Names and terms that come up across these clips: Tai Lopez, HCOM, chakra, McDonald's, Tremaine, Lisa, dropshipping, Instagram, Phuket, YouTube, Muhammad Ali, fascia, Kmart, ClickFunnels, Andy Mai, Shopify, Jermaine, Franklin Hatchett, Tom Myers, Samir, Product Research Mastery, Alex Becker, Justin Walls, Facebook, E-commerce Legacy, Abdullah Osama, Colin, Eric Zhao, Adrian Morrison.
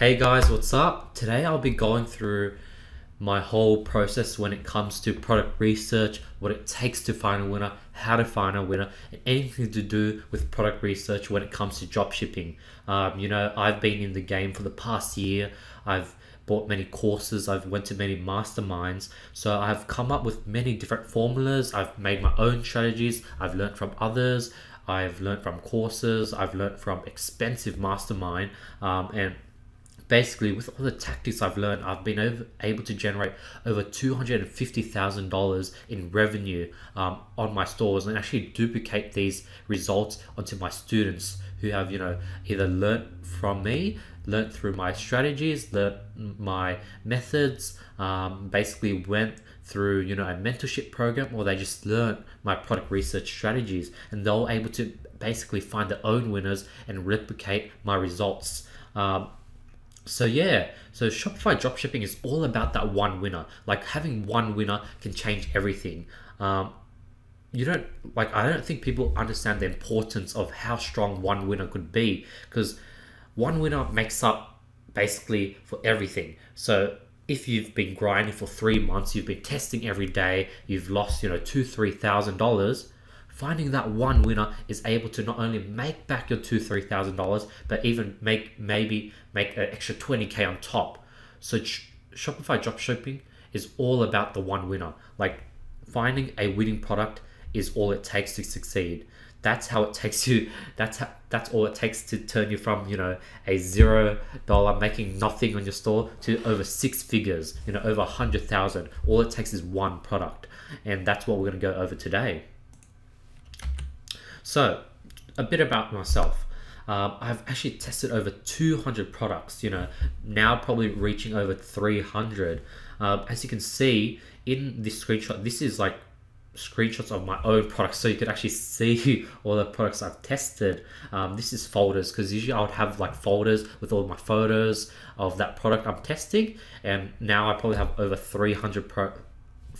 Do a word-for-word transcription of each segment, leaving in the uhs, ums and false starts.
Hey guys, what's up? Today I'll be going through my whole process when it comes to product research, what it takes to find a winner, how to find a winner, and anything to do with product research when it comes to drop shipping. Um, you know, I've been in the game for the past year. I've bought many courses, I've went to many masterminds, so I've come up with many different formulas. I've made my own strategies, I've learned from others, I've learned from courses, I've learned from expensive mastermind, um, and basically, with all the tactics I've learned, I've been over, able to generate over two hundred fifty thousand dollars in revenue um, on my stores, and actually duplicate these results onto my students who have, you know, either learned from me, learned through my strategies, learned my methods, um, basically went through, you know, a mentorship program, or they just learned my product research strategies, and they're able to basically find their own winners and replicate my results. Um, So yeah, so Shopify dropshipping is all about that one winner. Like, having one winner can change everything. Um, you don't, like, I don't think people understand the importance of how strong one winner could be, because one winner makes up basically for everything. So if you've been grinding for three months, you've been testing every day, you've lost, you know, two, three thousand dollars, finding that one winner is able to not only make back your two, three thousand dollars, but even make maybe make an extra twenty K on top. So sh Shopify dropshipping is all about the one winner. Like, finding a winning product is all it takes to succeed. That's how it takes you. That's how, that's all it takes to turn you from, you know, a zero dollar making nothing on your store to over six figures. You know, over a hundred thousand. All it takes is one product, and that's what we're gonna go over today. So, a bit about myself. Um, I've actually tested over two hundred products, you know, now probably reaching over three hundred. Um, as you can see in this screenshot, this is like screenshots of my own products, so you could actually see all the products I've tested. Um, this is folders, because usually I would have like folders with all my photos of that product I'm testing, and now I probably have over three hundred products.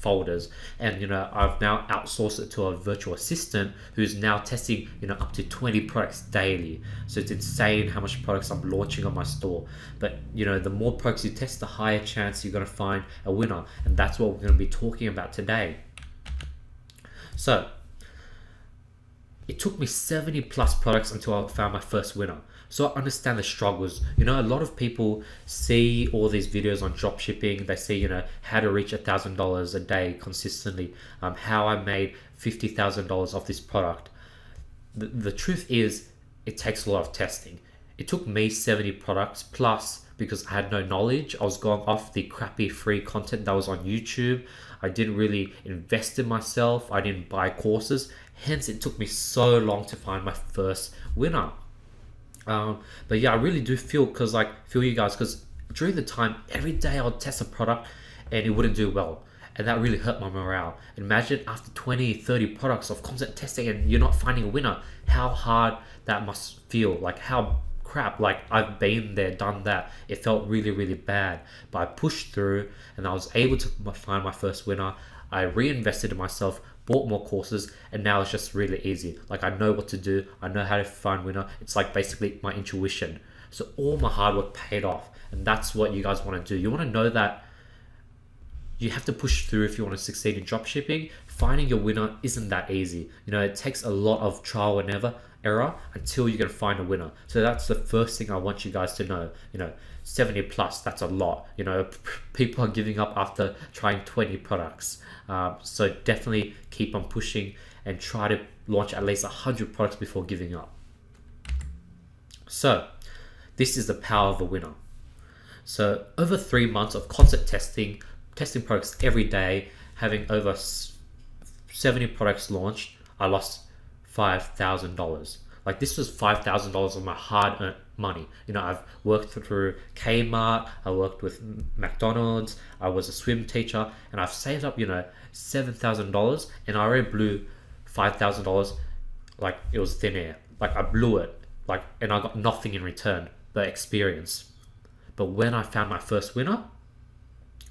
Folders, and you know, I've now outsourced it to a virtual assistant who's now testing, you know, up to twenty products daily. So it's insane how much products I'm launching on my store. But you know, the more products you test, the higher chance you're going to find a winner, and that's what we're going to be talking about today. So it took me seventy plus products until I found my first winner. So I understand the struggles. You know, a lot of people see all these videos on dropshipping. They see, you know, how to reach one thousand dollars a day consistently. Um, how I made fifty thousand dollars off this product. The, the truth is, it takes a lot of testing. It took me seventy products plus, because I had no knowledge. I was going off the crappy free content that was on YouTube. I didn't really invest in myself. I didn't buy courses. Hence, it took me so long to find my first winner. Um, but yeah, I really do feel because like feel you guys, because during the time, every day I would test a product and it wouldn't do well, and that really hurt my morale. Imagine after twenty, thirty products of constant testing and you're not finding a winner, how hard that must feel. Like, how crap, like I've been there, done that. It felt really, really bad, but I pushed through and I was able to find my first winner. I reinvested in myself, bought more courses, and now it's just really easy. Like, I know what to do. I know how to find winner. It's like basically my intuition. So all my hard work paid off, and that's what you guys want to do. You want to know that you have to push through if you want to succeed in dropshipping. Finding your winner isn't that easy. You know, it takes a lot of trial and error, error until you can find a winner. So that's the first thing I want you guys to know. You know, seventy plus, that's a lot. You know, people are giving up after trying twenty products. Um, so definitely keep on pushing and try to launch at least one hundred products before giving up. So this is the power of a winner. So over three months of constant testing, testing products every day, having over seventy products launched, I lost five thousand dollars. Like, this was five thousand dollars of my hard-earned money. You know, I've worked through Kmart, I worked with McDonald's, I was a swim teacher, and I've saved up, you know, seven thousand dollars, and I already blew five thousand dollars like it was thin air. Like, I blew it, like, and I got nothing in return but experience. But when I found my first winner,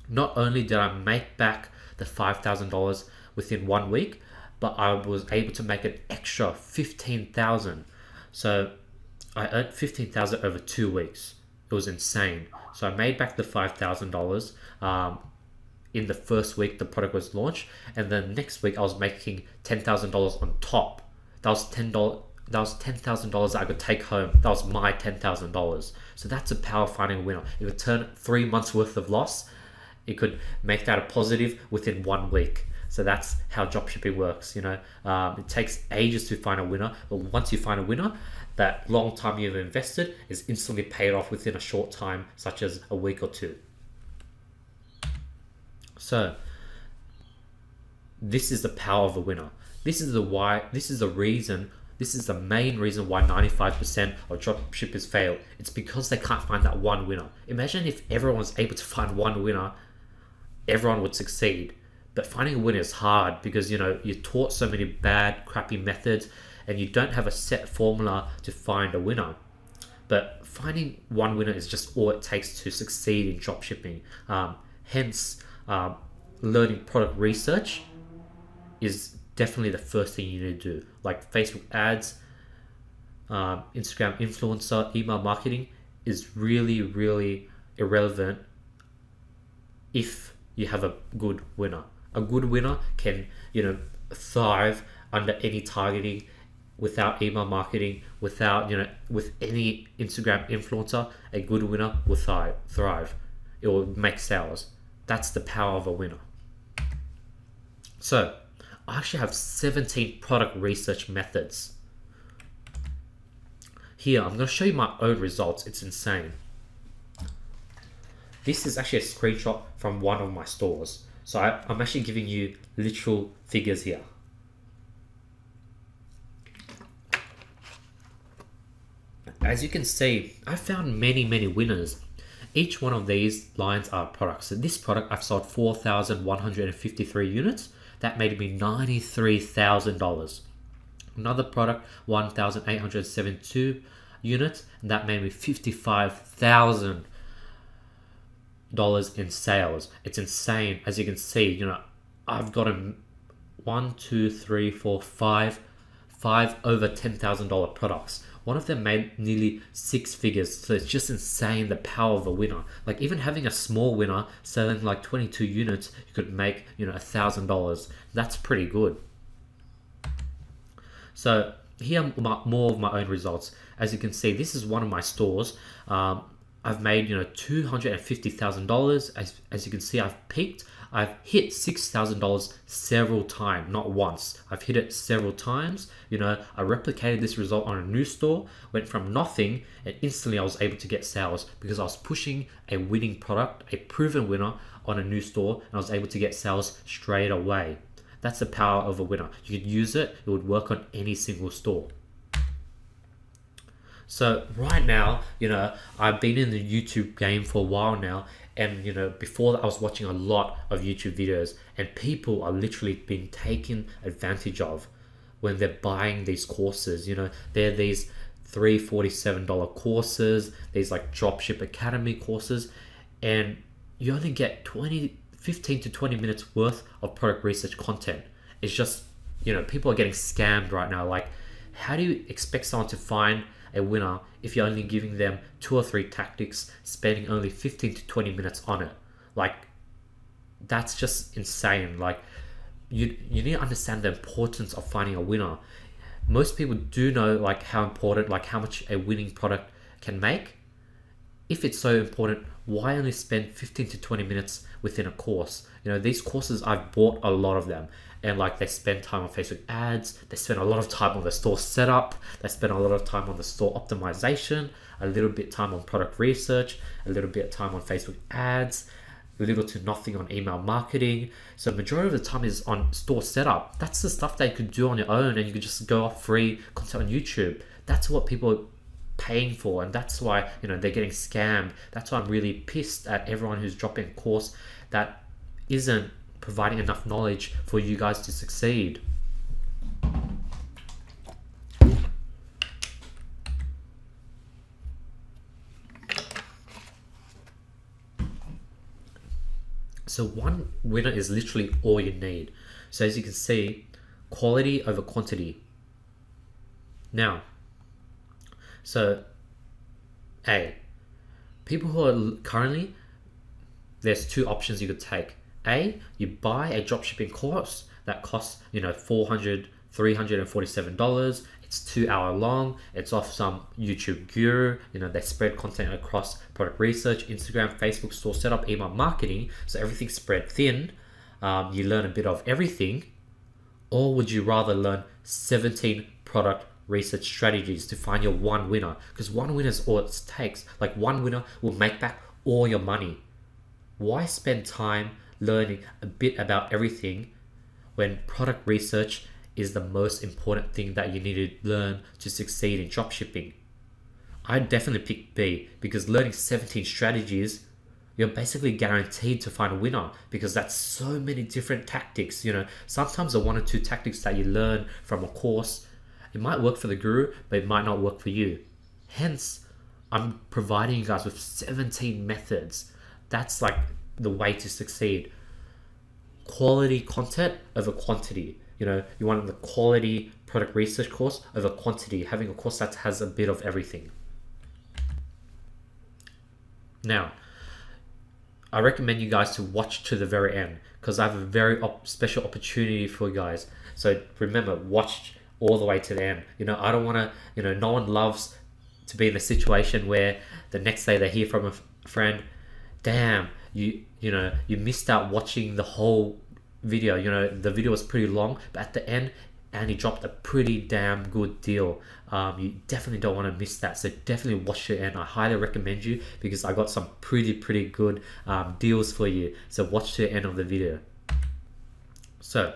not only did I make back the five thousand dollars within one week, but I was able to make an extra fifteen thousand. So I earned fifteen thousand over two weeks. It was insane. So I made back the five thousand dollars um, in the first week the product was launched. And then next week I was making ten thousand dollars on top. That was ten dollars. That was ten thousand dollars I could take home. That was my ten thousand dollars. So that's the power of finding a winner. It would turn three months worth of loss. It could make that a positive within one week. So that's how dropshipping works. You know, um, it takes ages to find a winner, but once you find a winner, that long time you've invested is instantly paid off within a short time, such as a week or two. So this is the power of a winner. This is the why. This is the reason. This is the main reason why ninety-five percent of dropshippers fail. It's because they can't find that one winner. Imagine if everyone was able to find one winner, everyone would succeed. But finding a winner is hard because, you know, you're taught so many bad, crappy methods and you don't have a set formula to find a winner. But finding one winner is just all it takes to succeed in dropshipping. Um, hence, um, learning product research is definitely the first thing you need to do, like Facebook ads, um, Instagram influencer, email marketing is really, really irrelevant if you have a good winner. A good winner can, you know, thrive under any targeting, without email marketing, without, you know, with any Instagram influencer. A good winner will thrive. Thrive. It will make sales. That's the power of a winner. So I actually have seventeen product research methods. Here, I'm going to show you my own results. It's insane. This is actually a screenshot from one of my stores. So I, I'm actually giving you literal figures here. As you can see, I found many, many winners. Each one of these lines are products. So this product, I've sold four thousand one hundred fifty-three units. That made me ninety-three thousand dollars. Another product, one thousand eight hundred seventy-two units, and that made me fifty-five thousand dollars in sales. It's insane. As you can see, you know, I've gotten one, two, three, four, five, five over ten thousand dollar products. One of them made nearly six figures. So it's just insane the power of a winner. Like even having a small winner selling like twenty-two units, you could make, you know, a thousand dollars. That's pretty good. So here are my, more of my own results. As you can see, this is one of my stores. Um, I've made, you know, two hundred fifty thousand dollars. As, as you can see, I've peaked. I've hit six thousand dollars several times, not once. I've hit it several times. You know, I replicated this result on a new store, went from nothing, and instantly I was able to get sales because I was pushing a winning product, a proven winner on a new store, and I was able to get sales straight away. That's the power of a winner. You could use it, it would work on any single store. So right now, you know, I've been in the YouTube game for a while now. And, you know, before that, I was watching a lot of YouTube videos and people are literally being taken advantage of when they're buying these courses. You know, they're these three hundred forty-seven dollar courses, these like Dropship Academy courses, and you only get twenty, fifteen to twenty minutes worth of product research content. It's just, you know, people are getting scammed right now. Like, how do you expect someone to find a winner if you're only giving them two or three tactics, spending only fifteen to twenty minutes on it? Like, that's just insane. Like, you you need to understand the importance of finding a winner. Most people do know like how important, like how much a winning product can make. If it's so important, why only spend fifteen to twenty minutes within a course? You know, these courses, I've bought a lot of them. And like, they spend time on Facebook ads, they spend a lot of time on the store setup, they spend a lot of time on the store optimization, a little bit time on product research, a little bit of time on Facebook ads, little to nothing on email marketing. So majority of the time is on store setup. That's the stuff that you could do on your own and you could just go off free content on YouTube. That's what people are paying for, and that's why, you know, they're getting scammed. That's why I'm really pissed at everyone who's dropping a course that isn't providing enough knowledge for you guys to succeed. So one winner is literally all you need. So as you can see, quality over quantity. Now, so A, people who are currently, there's two options you could take. A, you buy a dropshipping course that costs, you know, four hundred, three hundred forty-seven dollars. It's two hour long. It's off some YouTube guru. You know, they spread content across product research, Instagram, Facebook, store setup, email marketing. So everything's spread thin. Um, you learn a bit of everything. Or would you rather learn seventeen product research strategies to find your one winner? Because one winner is all it takes. Like, one winner will make back all your money. Why spend time learning a bit about everything when product research is the most important thing that you need to learn to succeed in dropshipping? I definitely pick B, because learning seventeen strategies, you're basically guaranteed to find a winner, because that's so many different tactics. You know, sometimes the one or two tactics that you learn from a course, it might work for the guru, but it might not work for you. Hence, I'm providing you guys with seventeen methods. That's like the way to succeed. Quality content over quantity. You know, you want the quality product research course over quantity, having a course that has a bit of everything. Now, I recommend you guys to watch to the very end, because I have a very op special opportunity for you guys. So remember, watch all the way to the end. You know, I don't want to, you know, no one loves to be in a situation where the next day they hear from a friend, damn, you, you know, you missed out watching the whole video. You know, the video was pretty long, but at the end, Andy dropped a pretty damn good deal. Um, you definitely don't want to miss that. So definitely watch it, and I highly recommend you, because I got some pretty, pretty good um, deals for you. So watch to the end of the video. So,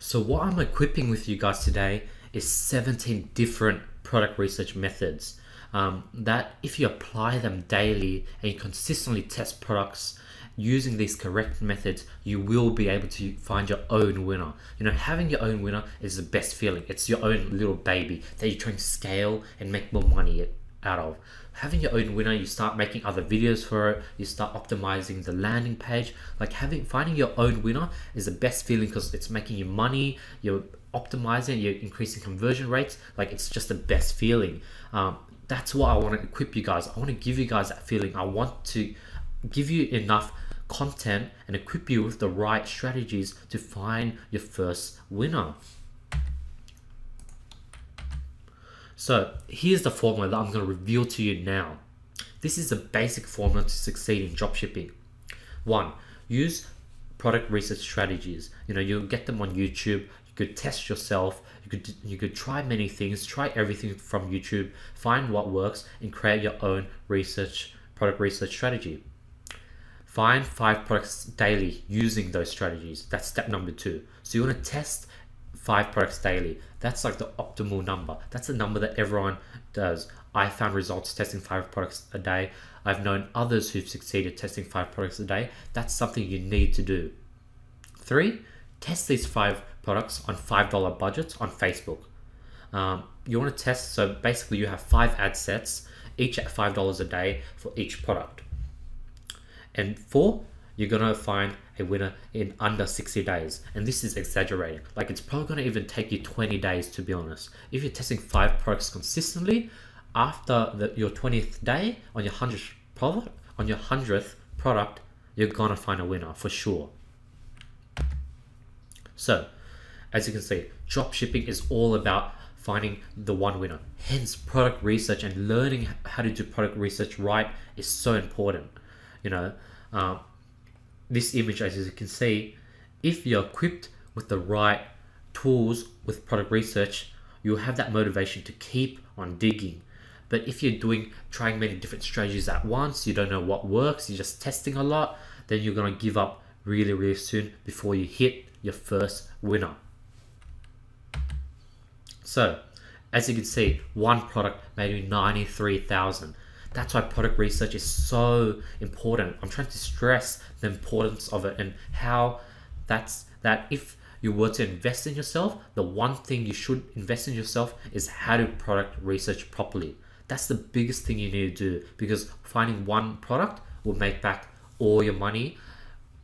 so what I'm equipping with you guys today is seventeen different product research methods. Um, that if you apply them daily and you consistently test products using these correct methods, you will be able to find your own winner. You know, having your own winner is the best feeling. It's your own little baby that you're trying to scale and make more money out of. Having your own winner, you start making other videos for it, you start optimizing the landing page. Like, having, finding your own winner is the best feeling, because it's making you money, you're optimizing, you're increasing conversion rates. Like, it's just the best feeling. Um, that's what I want to equip you guys. I want to give you guys that feeling. I want to give you enough content and equip you with the right strategies to find your first winner. So here's the formula that I'm going to reveal to you now. This is the basic formula to succeed in dropshipping. One, use product research strategies. You know, you'll get them on YouTube. You could test yourself, you could you could try many things, try everything from YouTube, find what works, and create your own research, product research strategy. Find five products daily using those strategies. That's step number two. So you want to test five products daily. That's like the optimal number. That's the number that everyone does. I found results testing five products a day. I've known others who've succeeded testing five products a day. That's something you need to do. Three, test these five products on five dollar budgets on Facebook. Um, you want to test, so basically you have five ad sets, each at five dollars a day for each product. And four, you're going to find a winner in under sixty days. And this is exaggerating. Like, it's probably going to even take you twenty days, to be honest. If you're testing five products consistently, after the, your twentieth day on your hundredth product, on your hundredth product, you're going to find a winner for sure. So, as you can see, dropshipping is all about finding the one winner. Hence, product research and learning how to do product research right is so important. You know, um, this image, as you can see, if you're equipped with the right tools with product research, you'll have that motivation to keep on digging. But if you're doing, trying many different strategies at once, you don't know what works, you're just testing a lot, then you're gonna give up really, really soon before you hit your first winner. So, as you can see, one product made me ninety-three thousand. That's why product research is so important. I'm trying to stress the importance of it, and how that's that if you were to invest in yourself, the one thing you should invest in yourself is how to product research properly. That's the biggest thing you need to do, because finding one product will make back all your money,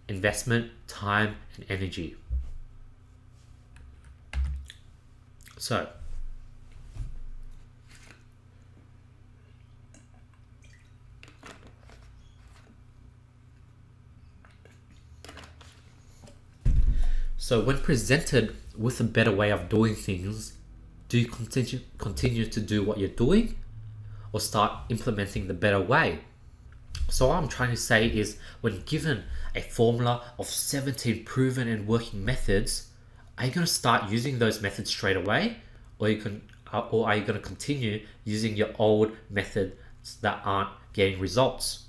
investment, time, and energy. So, So when presented with a better way of doing things, do you continue, continue to do what you're doing or start implementing the better way? So what I'm trying to say is, when given a formula of seventeen proven and working methods, are you going to start using those methods straight away, or you can, or are you going to continue using your old methods that aren't getting results?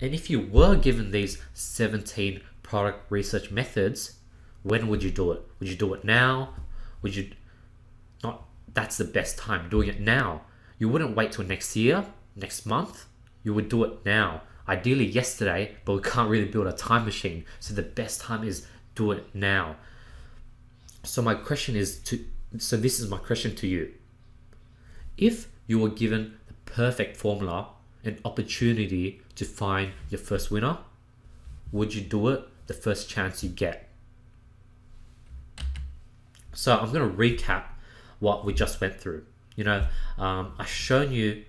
And if you were given these seventeen product research methods, when would you do it? Would you do it now? Would you not? That's the best time, doing it now. You wouldn't wait till next year, next month. You would do it now. Ideally yesterday, but we can't really build a time machine. So the best time is do it now. So my question is to, so this is my question to you. If you were given the perfect formula and opportunity to find your first winner, would you do it the first chance you get? So I'm going to recap what we just went through. You know, um, I've shown you,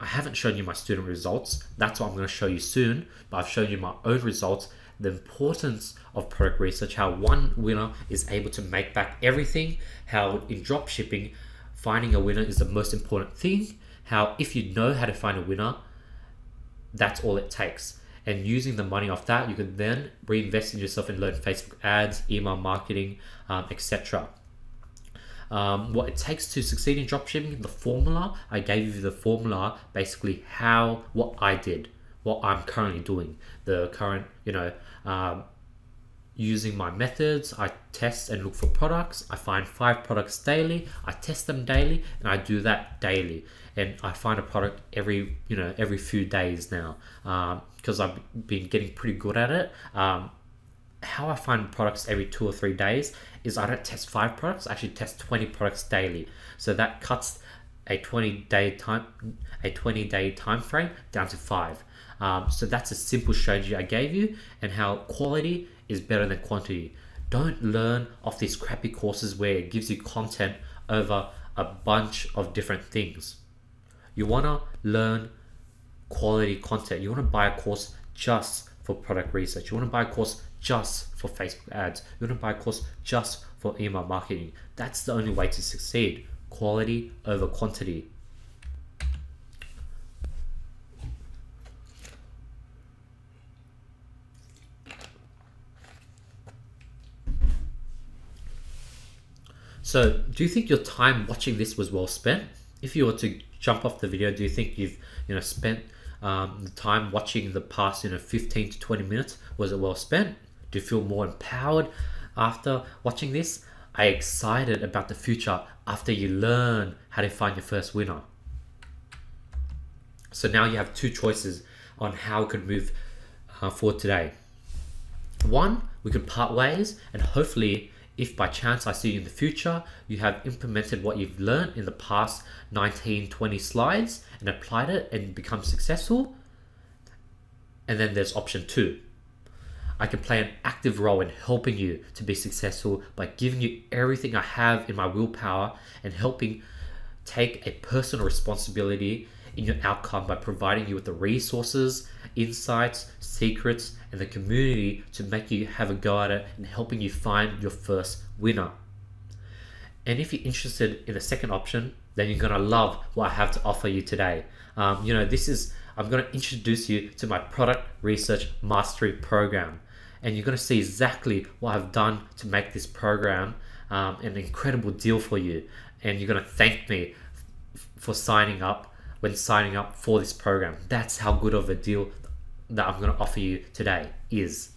I haven't shown you my student results. That's what I'm going to show you soon, but I've shown you my own results, the importance of product research, how one winner is able to make back everything, how in dropshipping, finding a winner is the most important thing, how if you know how to find a winner, that's all it takes. And using the money off that, you can then reinvest in yourself and learn Facebook ads, email marketing, um, et cetera. Um, what it takes to succeed in dropshipping, the formula, I gave you the formula, basically how, what I did, what I'm currently doing, the current, you know, um, using my methods, I test and look for products, I find five products daily, I test them daily, and I do that daily. And I find a product every, you know, every few days now, um, because I've been getting pretty good at it. Um, how I find products every two or three days is I don't test five products, I actually test twenty products daily. So that cuts a twenty day time, a twenty day time frame down to five. Um, so that's a simple strategy I gave you, and how quality is better than quantity. Don't learn off these crappy courses where it gives you content over a bunch of different things. You wanna learn quality content. You wanna buy a course just for product research. You wanna buy a course just for Facebook ads. You want to buy a course just for email marketing. That's the only way to succeed. Quality over quantity. So do you think your time watching this was well spent? If you were to jump off the video, do you think you've you know spent um, the time watching the past you know fifteen to twenty minutes? Was it well spent? Do you feel more empowered after watching this? Are you excited about the future after you learn how to find your first winner? So now you have two choices on how we can move uh, forward today. One, we could part ways, and hopefully, if by chance I see you in the future, you have implemented what you've learned in the past nineteen, twenty slides and applied it and become successful. And then there's option two. I can play an active role in helping you to be successful by giving you everything I have in my willpower and helping take a personal responsibility in your outcome by providing you with the resources, insights, secrets, and the community to make you have a go at it and helping you find your first winner. And if you're interested in the second option, then you're gonna love what I have to offer you today. Um, you know, this is, I'm gonna introduce you to my Product Research Mastery program. And you're going to see exactly what I've done to make this program um, an incredible deal for you. And you're going to thank me for signing up when signing up for this program. That's how good of a deal that I'm going to offer you today is.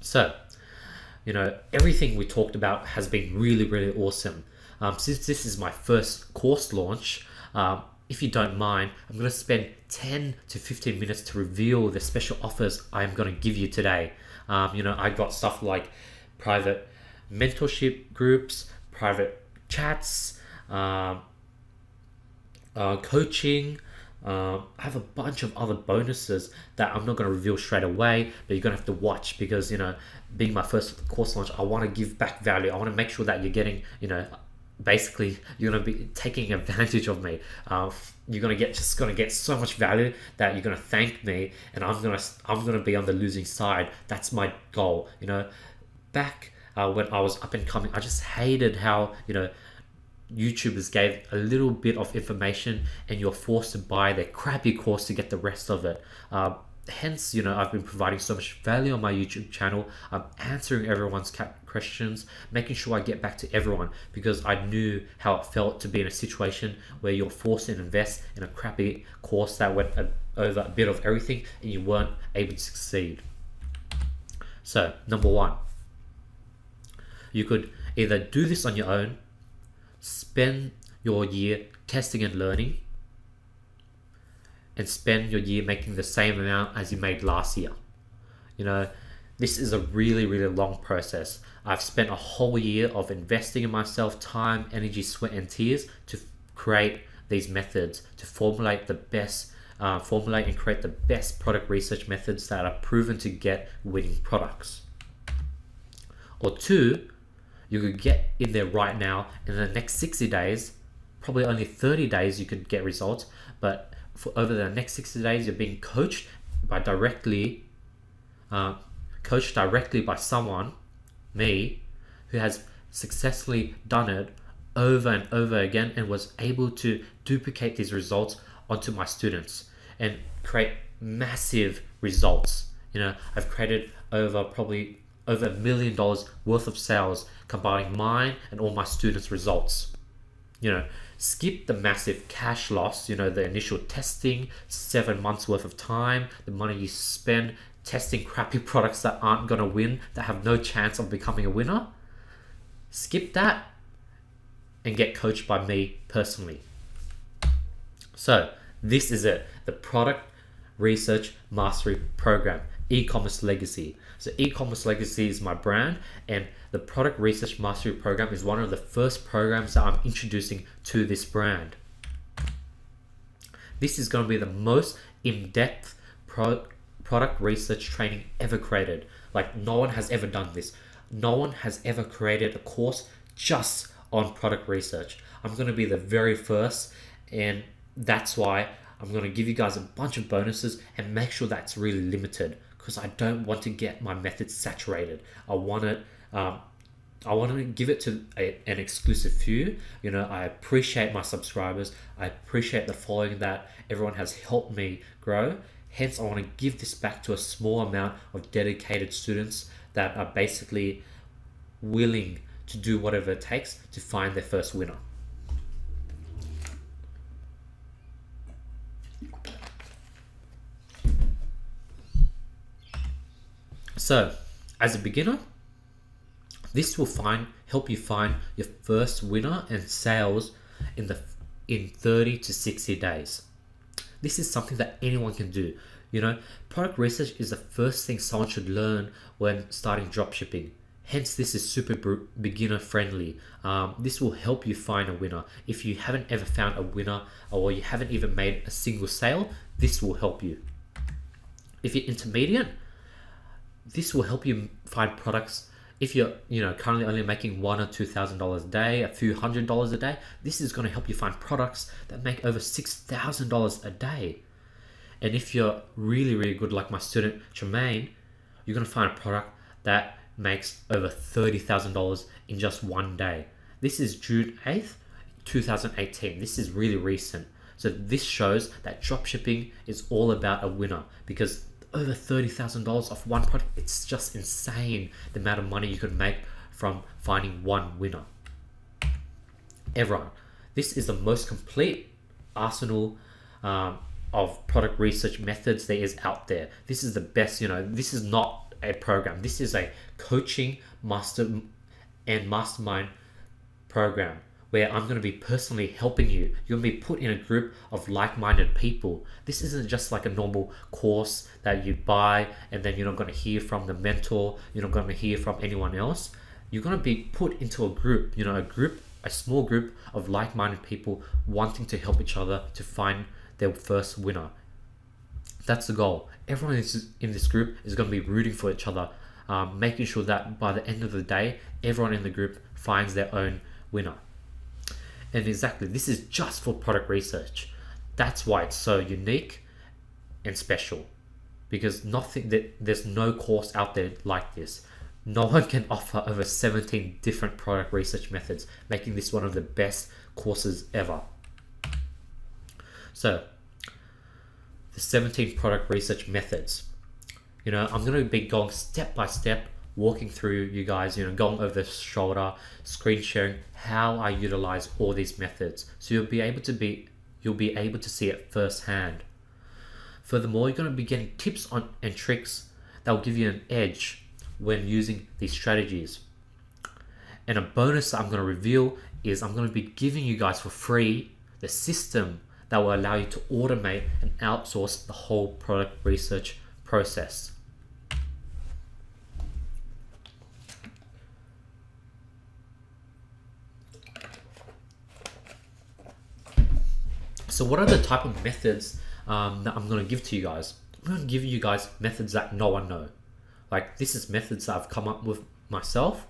So, you know, everything we talked about has been really, really awesome. Um, since this is my first course launch, um, if you don't mind, I'm going to spend ten to fifteen minutes to reveal the special offers I'm going to give you today. Um, you know, I got stuff like private mentorship groups, private chats, uh, uh, coaching. Uh, I have a bunch of other bonuses that I'm not going to reveal straight away, but you're going to have to watch because, you know, being my first course launch, I want to give back value. I want to make sure that you're getting, you know, basically you're gonna be taking advantage of me. Uh, you're gonna get just gonna get so much value that you're gonna thank me, and I'm gonna I'm gonna be on the losing side. That's my goal. You know, back uh, when I was up and coming, I just hated how, you know, YouTubers gave a little bit of information and you're forced to buy their crappy course to get the rest of it. Uh, hence, you know, I've been providing so much value on my YouTube channel. I'm answering everyone's questions, making sure I get back to everyone, because I knew how it felt to be in a situation where you're forced to invest in a crappy course that went a, over a bit of everything and you weren't able to succeed. So number one, you could either do this on your own, spend your year testing and learning, and spend your year making the same amount as you made last year. You know, this is a really, really long process. I've spent a whole year of investing in myself, time, energy, sweat, and tears to create these methods, to formulate the best, uh, formulate and create the best product research methods that are proven to get winning products. Or two, you could get in there right now. In the next sixty days, probably only thirty days, you could get results, but for over the next sixty days, you're being coached by directly, uh, coached directly by someone, me, who has successfully done it over and over again and was able to duplicate these results onto my students and create massive results. You know, I've created over probably over a million dollars worth of sales combining mine and all my students' results. You know, skip the massive cash loss, you know, the initial testing, seven months worth of time, the money you spend testing crappy products that aren't gonna win, that have no chance of becoming a winner. Skip that and get coached by me personally. So this is it, the Product Research Mastery Program, E-commerce Legacy. So E-commerce Legacy is my brand, and the Product Research Mastery Program is one of the first programs that I'm introducing to this brand. This is going to be the most in-depth pro product research training ever created. Like, no one has ever done this. No one has ever created a course just on product research. I'm going to be the very first, and that's why I'm going to give you guys a bunch of bonuses and make sure that's really limited, because I don't want to get my methods saturated. I want it, um, I want to give it to a, an exclusive few. You know, I appreciate my subscribers. I appreciate the following that everyone has helped me grow. Hence, I want to give this back to a small amount of dedicated students that are basically willing to do whatever it takes to find their first winner. So, as a beginner, this will find help you find your first winner and sales in the in thirty to sixty days. This is something that anyone can do. You know, product research is the first thing someone should learn when starting dropshipping. Hence, this is super beginner friendly. Um, this will help you find a winner. If you haven't ever found a winner, or you haven't even made a single sale, this will help you. If you're intermediate, this will help you find products. If you're, you know, currently only making one or two thousand dollars a day, a few hundred dollars a day, this is going to help you find products that make over six thousand dollars a day. And if you're really, really good, like my student Jermaine, you're going to find a product that makes over thirty thousand dollars in just one day. This is June eighth two thousand eighteen. This is really recent. So this shows that dropshipping is all about a winner, because over thirty thousand dollars off one product, it's just insane the amount of money you can make from finding one winner. Everyone, this is the most complete arsenal um, of product research methods there is out there. This is the best, you know, this is not a program. This is a coaching master and mastermind program, where I'm going to be personally helping you. You're going to be put in a group of like-minded people. This isn't just like a normal course that you buy and then you're not going to hear from the mentor, you're not going to hear from anyone else. You're going to be put into a group, you know, a group, a small group of like-minded people wanting to help each other to find their first winner. That's the goal. Everyone in this group is going to be rooting for each other, um, making sure that by the end of the day, everyone in the group finds their own winner. And exactly, this is just for product research. That's why it's so unique and special, because nothing that there's no course out there like this. no one can offer over seventeen different product research methods, making this one of the best courses ever. So the seventeen product research methods, you know, I'm going to be going step by step, walking through you guys, you know, going over the shoulder, screen sharing, how I utilize all these methods. So you'll be able to be, you'll be able to see it firsthand. Furthermore, you're going to be getting tips on and tricks that will give you an edge when using these strategies. And a bonus that I'm going to reveal is I'm going to be giving you guys for free the system that will allow you to automate and outsource the whole product research process. So what are the type of methods um, that I'm going to give to you guys? I'm going to give you guys methods that no one knows. Like, this is methods that I've come up with myself,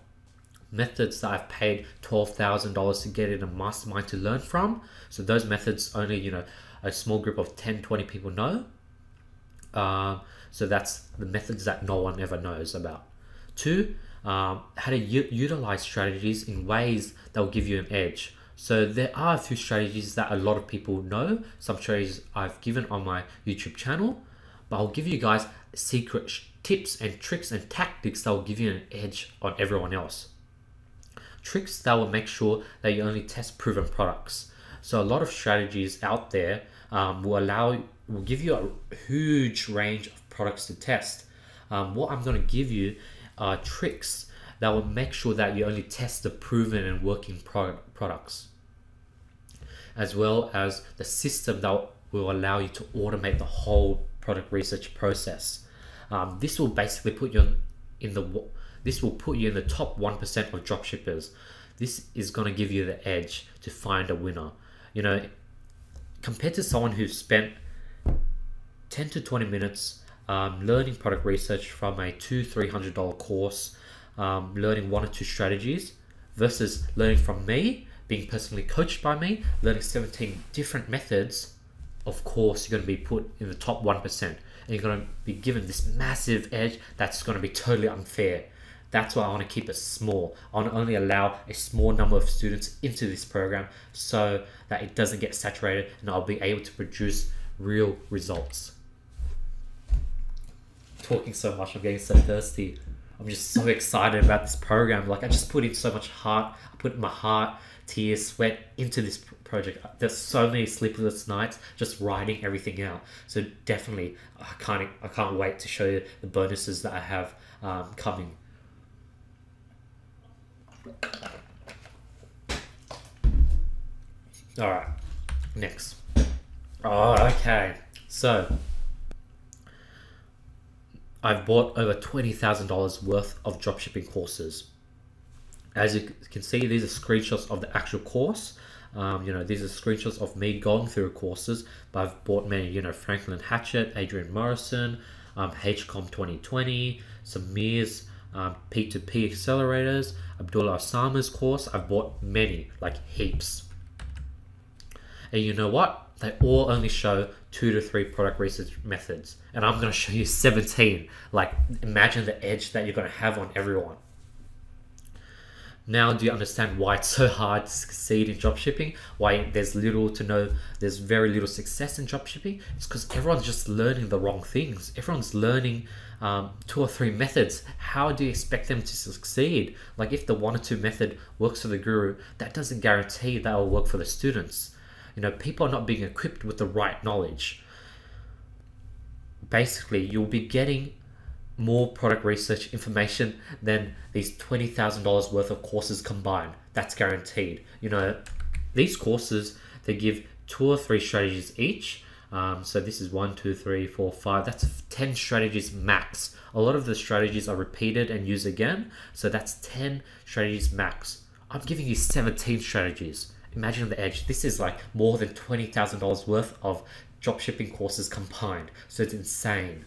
methods that I've paid twelve thousand dollars to get in a mastermind to learn from. So those methods only, you know, a small group of ten, twenty people know. Um, so that's the methods that no one ever knows about. Two, um, how to utilize strategies in ways that will give you an edge. So there are a few strategies that a lot of people know, some strategies I've given on my YouTube channel, but I'll give you guys secret tips and tricks and tactics that will give you an edge on everyone else. Tricks that will make sure that you only test proven products. So a lot of strategies out there um, will allow, will give you a huge range of products to test. Um, what I'm going to give you are tricks that will make sure that you only test the proven and working pro products. As well as the system that will allow you to automate the whole product research process. Um, this will basically put you in the this will put you in the top one percent of dropshippers. This is going to give you the edge to find a winner. You know, compared to someone who's spent ten to twenty minutes um, learning product research from a two three hundred dollar course, um, learning one or two strategies, versus learning from me, being personally coached by me, learning seventeen different methods. Of course, you're going to be put in the top one percent and you're going to be given this massive edge that's going to be totally unfair. That's why I want to keep it small. I want to only allow a small number of students into this program so that it doesn't get saturated and I'll be able to produce real results. Talking so much, I'm getting so thirsty. I'm just so excited about this program. Like, I just put in so much heart. I put my heart, tears, sweat into this project. There's so many sleepless nights just writing everything out. So definitely, I can't. I can't wait to show you the bonuses that I have um, coming. All right, next. Oh, okay. So I've bought over twenty thousand dollars worth of dropshipping courses. As you can see, these are screenshots of the actual course. Um, you know, these are screenshots of me going through courses, but I've bought many, you know, Franklin Hatchett, Adrian Morrison, um, H COM twenty twenty, Samir's um, P two P accelerators, Abdullah Osama's course. I've bought many, like heaps. And you know what? They all only show two to three product research methods. And I'm gonna show you seventeen. Like, imagine the edge that you're gonna have on everyone. Now, do you understand why it's so hard to succeed in dropshipping? Why there's little to no, there's very little success in dropshipping? It's because everyone's just learning the wrong things. Everyone's learning um, two or three methods. How do you expect them to succeed? Like, if the one or two method works for the guru, that doesn't guarantee that will work for the students. You know, people are not being equipped with the right knowledge. Basically, you'll be getting more product research information than these twenty thousand dollars worth of courses combined. That's guaranteed. You know, these courses, they give two or three strategies each. Um, so this is one, two, three, four, five. That's ten strategies max. A lot of the strategies are repeated and used again. So that's ten strategies max. I'm giving you seventeen strategies. Imagine the edge. This is like more than twenty thousand dollars worth of dropshipping courses combined. So it's insane.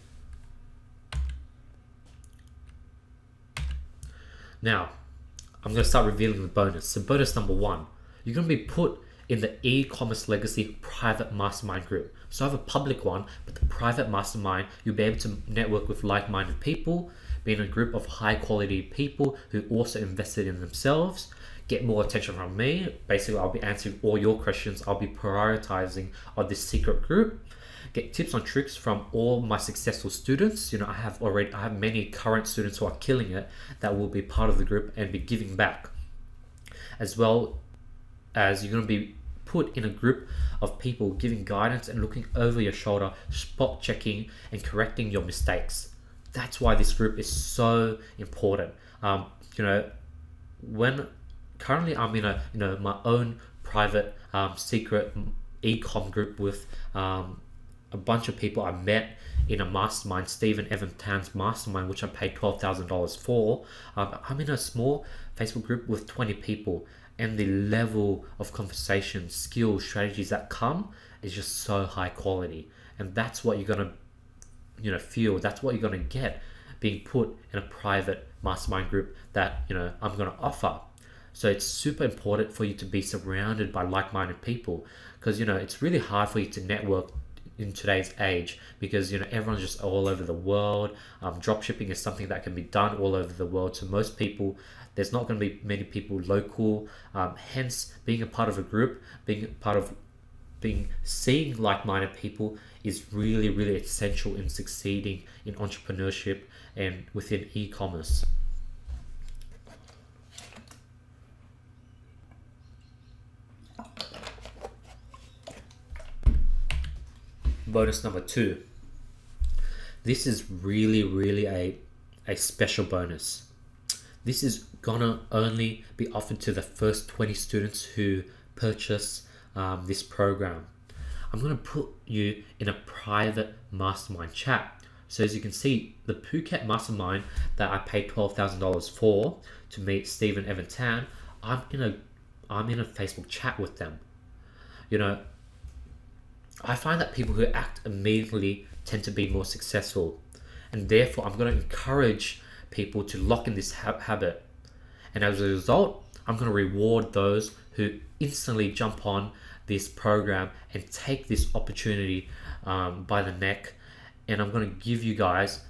Now, I'm going to start revealing the bonus. So bonus number one, you're going to be put in the E-commerce Legacy private mastermind group. So I have a public one, but the private mastermind, you'll be able to network with like-minded people, be in a group of high-quality people who also invested in themselves, get more attention from me. Basically, I'll be answering all your questions. I'll be prioritizing on this secret group. Get tips and tricks from all my successful students. You know, I have already, I have many current students who are killing it that will be part of the group and be giving back. As well as you're going to be put in a group of people giving guidance and looking over your shoulder, spot checking and correcting your mistakes. That's why this group is so important. Um, you know, when currently I'm in a, you know, my own private um, secret e-com group with um, a bunch of people I met in a mastermind, Stephen Evan Tan's mastermind, which I paid twelve thousand dollars for. Um, I'm in a small Facebook group with twenty people, and the level of conversation, skills, strategies that come is just so high quality. And that's what you're gonna, you know, feel, that's what you're gonna get being put in a private mastermind group that, you know, I'm gonna offer. So it's super important for you to be surrounded by like-minded people, because, you know, it's really hard for you to network in today's age, because, you know, everyone's just all over the world. Um, dropshipping is something that can be done all over the world. So most people, there's not going to be many people local. Um, hence, being a part of a group, being a part of, being seeing like-minded people is really, really essential in succeeding in entrepreneurship and within e-commerce. Bonus number two. This is really, really a, a special bonus. This is gonna only be offered to the first twenty students who purchase um, this program. I'm gonna put you in a private mastermind chat. So as you can see, the Phuket mastermind that I paid twelve thousand dollars for to meet Stephen Evan Tan, I'm in a, I'm in a Facebook chat with them. You know, I find that people who act immediately tend to be more successful, and therefore I'm going to encourage people to lock in this ha habit. And as a result, I'm going to reward those who instantly jump on this program and take this opportunity um, by the neck. And I'm going to give you guys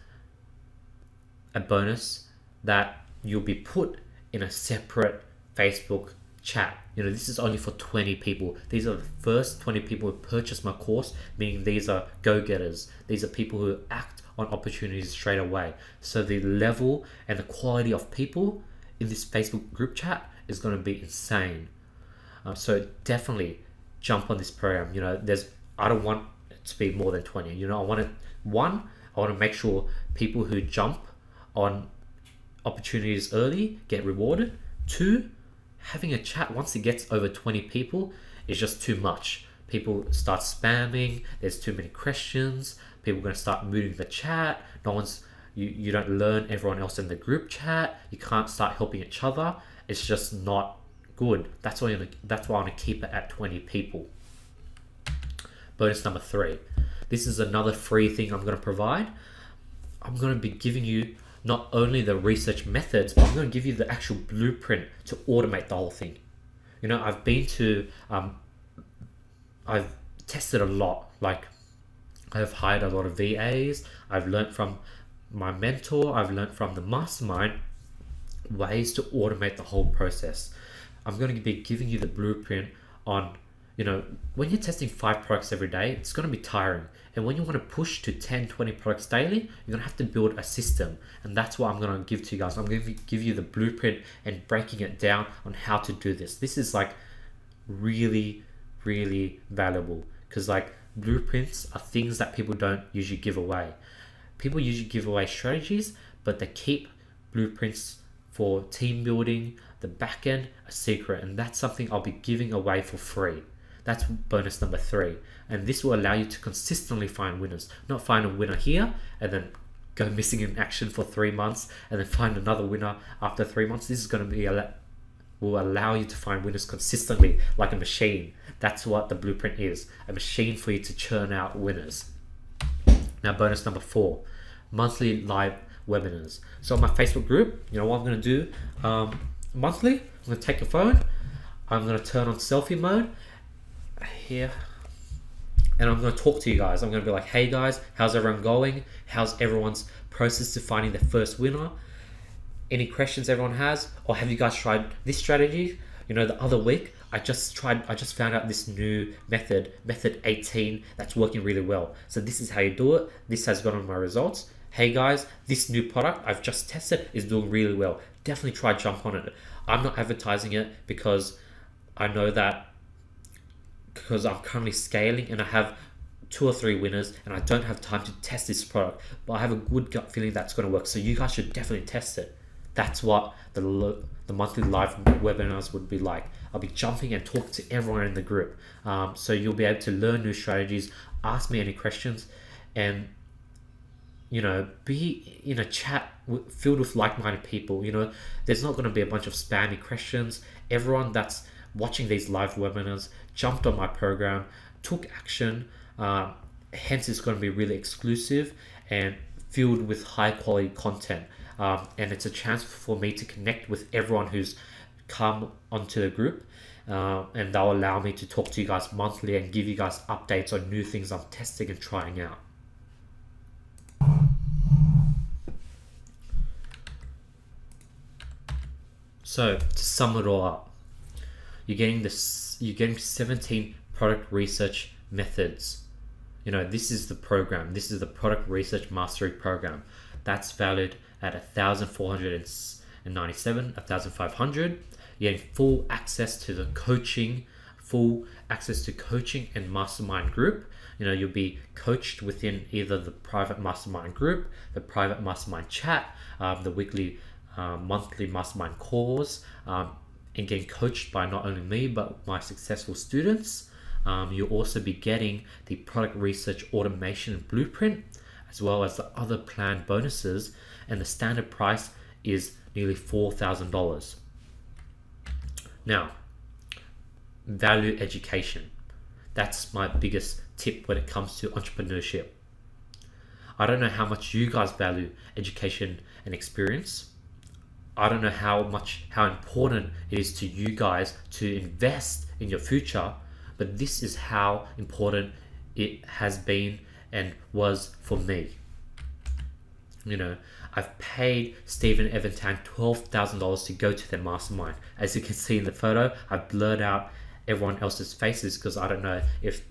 a bonus that you'll be put in a separate Facebook chat. You know, this is only for twenty people. These are the first twenty people who purchased my course, meaning these are go-getters. These are people who act on opportunities straight away. So the level and the quality of people in this Facebook group chat is going to be insane. Um, so definitely jump on this program. You know, there's, I don't want it to be more than twenty. You know, I want it, one, I want to make sure people who jump on opportunities early get rewarded. Two, having a chat once it gets over twenty people is just too much. People start spamming, there's too many questions, people are going to start moving the chat, no one's, you, you don't learn everyone else in the group chat, you can't start helping each other, it's just not good. That's why, you're, that's why I want to keep it at twenty people. Bonus number three. This is another free thing I'm going to provide. I'm going to be giving you not only the research methods, but I'm going to give you the actual blueprint to automate the whole thing. You know, I've been to, um, I've tested a lot. Like, I've hired a lot of V As. I've learned from my mentor. I've learned from the mastermind ways to automate the whole process. I'm going to be giving you the blueprint on, you know, when you're testing five products every day, it's going to be tiring. And when you want to push to ten, twenty products daily, you're going to have to build a system. And that's what I'm going to give to you guys. I'm going to give you the blueprint and breaking it down on how to do this. This is like really, really valuable, because like blueprints are things that people don't usually give away. People usually give away strategies, but they keep blueprints for team building, the back end, a secret. And that's something I'll be giving away for free. That's bonus number three. And this will allow you to consistently find winners, not find a winner here and then go missing in action for three months and then find another winner after three months. This is going to be, will allow you to find winners consistently like a machine. That's what the blueprint is, a machine for you to churn out winners. Now, bonus number four, monthly live webinars. So my Facebook group, you know what I'm going to do um, monthly? I'm going to take your phone. I'm going to turn on selfie mode. here, and I'm going to talk to you guys. I'm going to be like, hey guys, how's everyone going? How's everyone's process to finding the first winner? Any questions everyone has? Or have you guys tried this strategy? You know, the other week, I just tried, I just found out this new method, method eighteen, that's working really well. So this is how you do it. This has gotten my results. Hey guys, this new product I've just tested is doing really well. Definitely try jump on it. I'm not advertising it because I know that because I'm currently scaling and I have two or three winners and I don't have time to test this product, but I have a good gut feeling that's going to work. So you guys should definitely test it. That's what the, the monthly live webinars would be like. I'll be jumping and talking to everyone in the group. Um, so you'll be able to learn new strategies, ask me any questions, and you know, be in a chat filled with like-minded people. You know, there's not going to be a bunch of spammy questions. Everyone that's watching these live webinars jumped on my program, took action. Uh, hence, it's going to be really exclusive and filled with high-quality content. Um, and it's a chance for me to connect with everyone who's come onto the group. Uh, and that'll allow me to talk to you guys monthly and give you guys updates on new things I'm testing and trying out. So to sum it all up, you're getting this, you're getting seventeen product research methods. You know, this is the program. This is the Product Research Mastery program. That's valued at one thousand four hundred ninety-seven dollars, one thousand five hundred dollars. You're getting full access to the coaching, full access to coaching and mastermind group. You know, you'll be coached within either the private mastermind group, the private mastermind chat, um, the weekly Uh, monthly mastermind calls, um, and getting coached by not only me but my successful students. Um, you'll also be getting the product research automation blueprint as well as the other planned bonuses, and the standard price is nearly four thousand dollars. Now, value education. That's my biggest tip when it comes to entrepreneurship. I don't know how much you guys value education and experience. I don't know how much, how important it is to you guys to invest in your future, but this is how important it has been and was for me. You know, I've paid Stephen Evan Tan twelve thousand dollars to go to their mastermind. As you can see in the photo, I blurred out everyone else's faces because I don't know if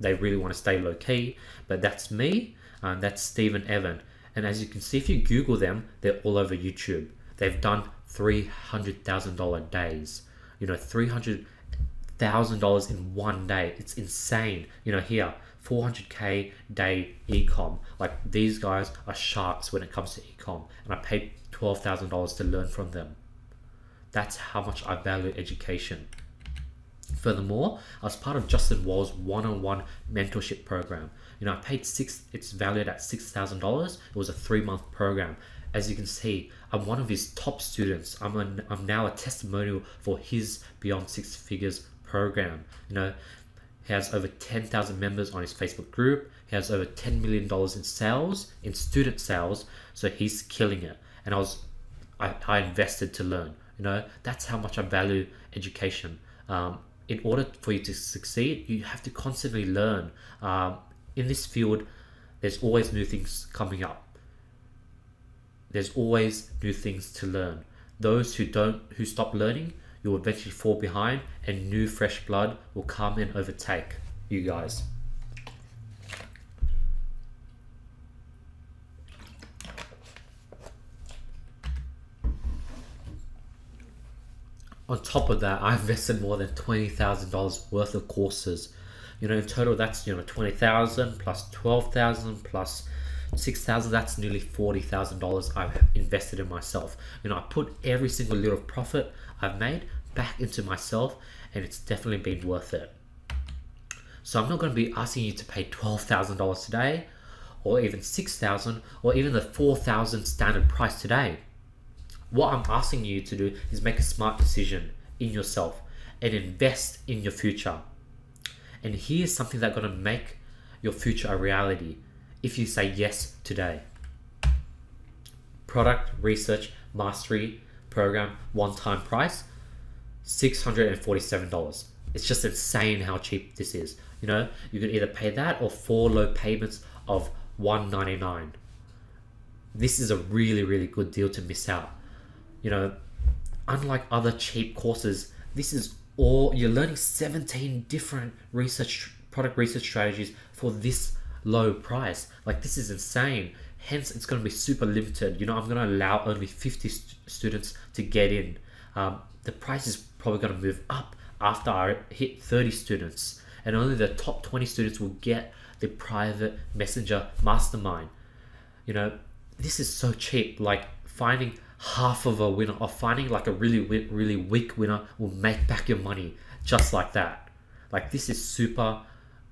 they really want to stay low key, but that's me, and um, that's Stephen Evan. And as you can see, if you Google them, they're all over YouTube. They've done three hundred thousand dollar days, you know, three hundred thousand dollars in one day. It's insane. You know, here, four hundred K day e-com. Like, these guys are sharks when it comes to e-com. And I paid twelve thousand dollars to learn from them. That's how much I value education. Furthermore, I was part of Justin Walls' one-on-one mentorship program. You know, I paid six, it's valued at six thousand dollars. It was a three-month program. As you can see, I'm one of his top students. I'm, an, I'm now a testimonial for his Beyond Six Figures program. You know, he has over ten thousand members on his Facebook group. He has over ten million dollars in sales, in student sales. So he's killing it. And I was, I, I invested to learn. You know, that's how much I value education. Um, in order for you to succeed, you have to constantly learn. Um, in this field, there's always new things coming up. There's always new things to learn. Those who don't, who stop learning, you'll eventually fall behind, and new fresh blood will come and overtake you guys. On top of that, I invested more than twenty thousand dollars worth of courses. You know, in total, that's, you know, twenty thousand plus twelve thousand plus six thousand, that's nearly forty thousand dollars I've invested in myself. You know, I put every single little profit I've made back into myself, and it's definitely been worth it. So I'm not going to be asking you to pay twelve thousand dollars today, or even six thousand dollars, or even the four thousand dollars standard price today. What I'm asking you to do is make a smart decision in yourself and invest in your future. And here's something that's going to make your future a reality. If you say yes today. Product Research Mastery Program one-time price, six hundred forty-seven dollars. It's just insane how cheap this is. You know, you can either pay that or four low payments of one ninety-nine. This is a really, really good deal to miss out. You know, unlike other cheap courses, this is all, you're learning seventeen different research, product research strategies for this low price. Like, this is insane. Hence, it's going to be super limited. You know, I'm going to allow only fifty st students to get in. Um, the price is probably going to move up after I hit thirty students, and only the top twenty students will get the private messenger mastermind. You know, this is so cheap. Like, finding half of a winner or finding like a really, really weak winner will make back your money just like that. Like, this is super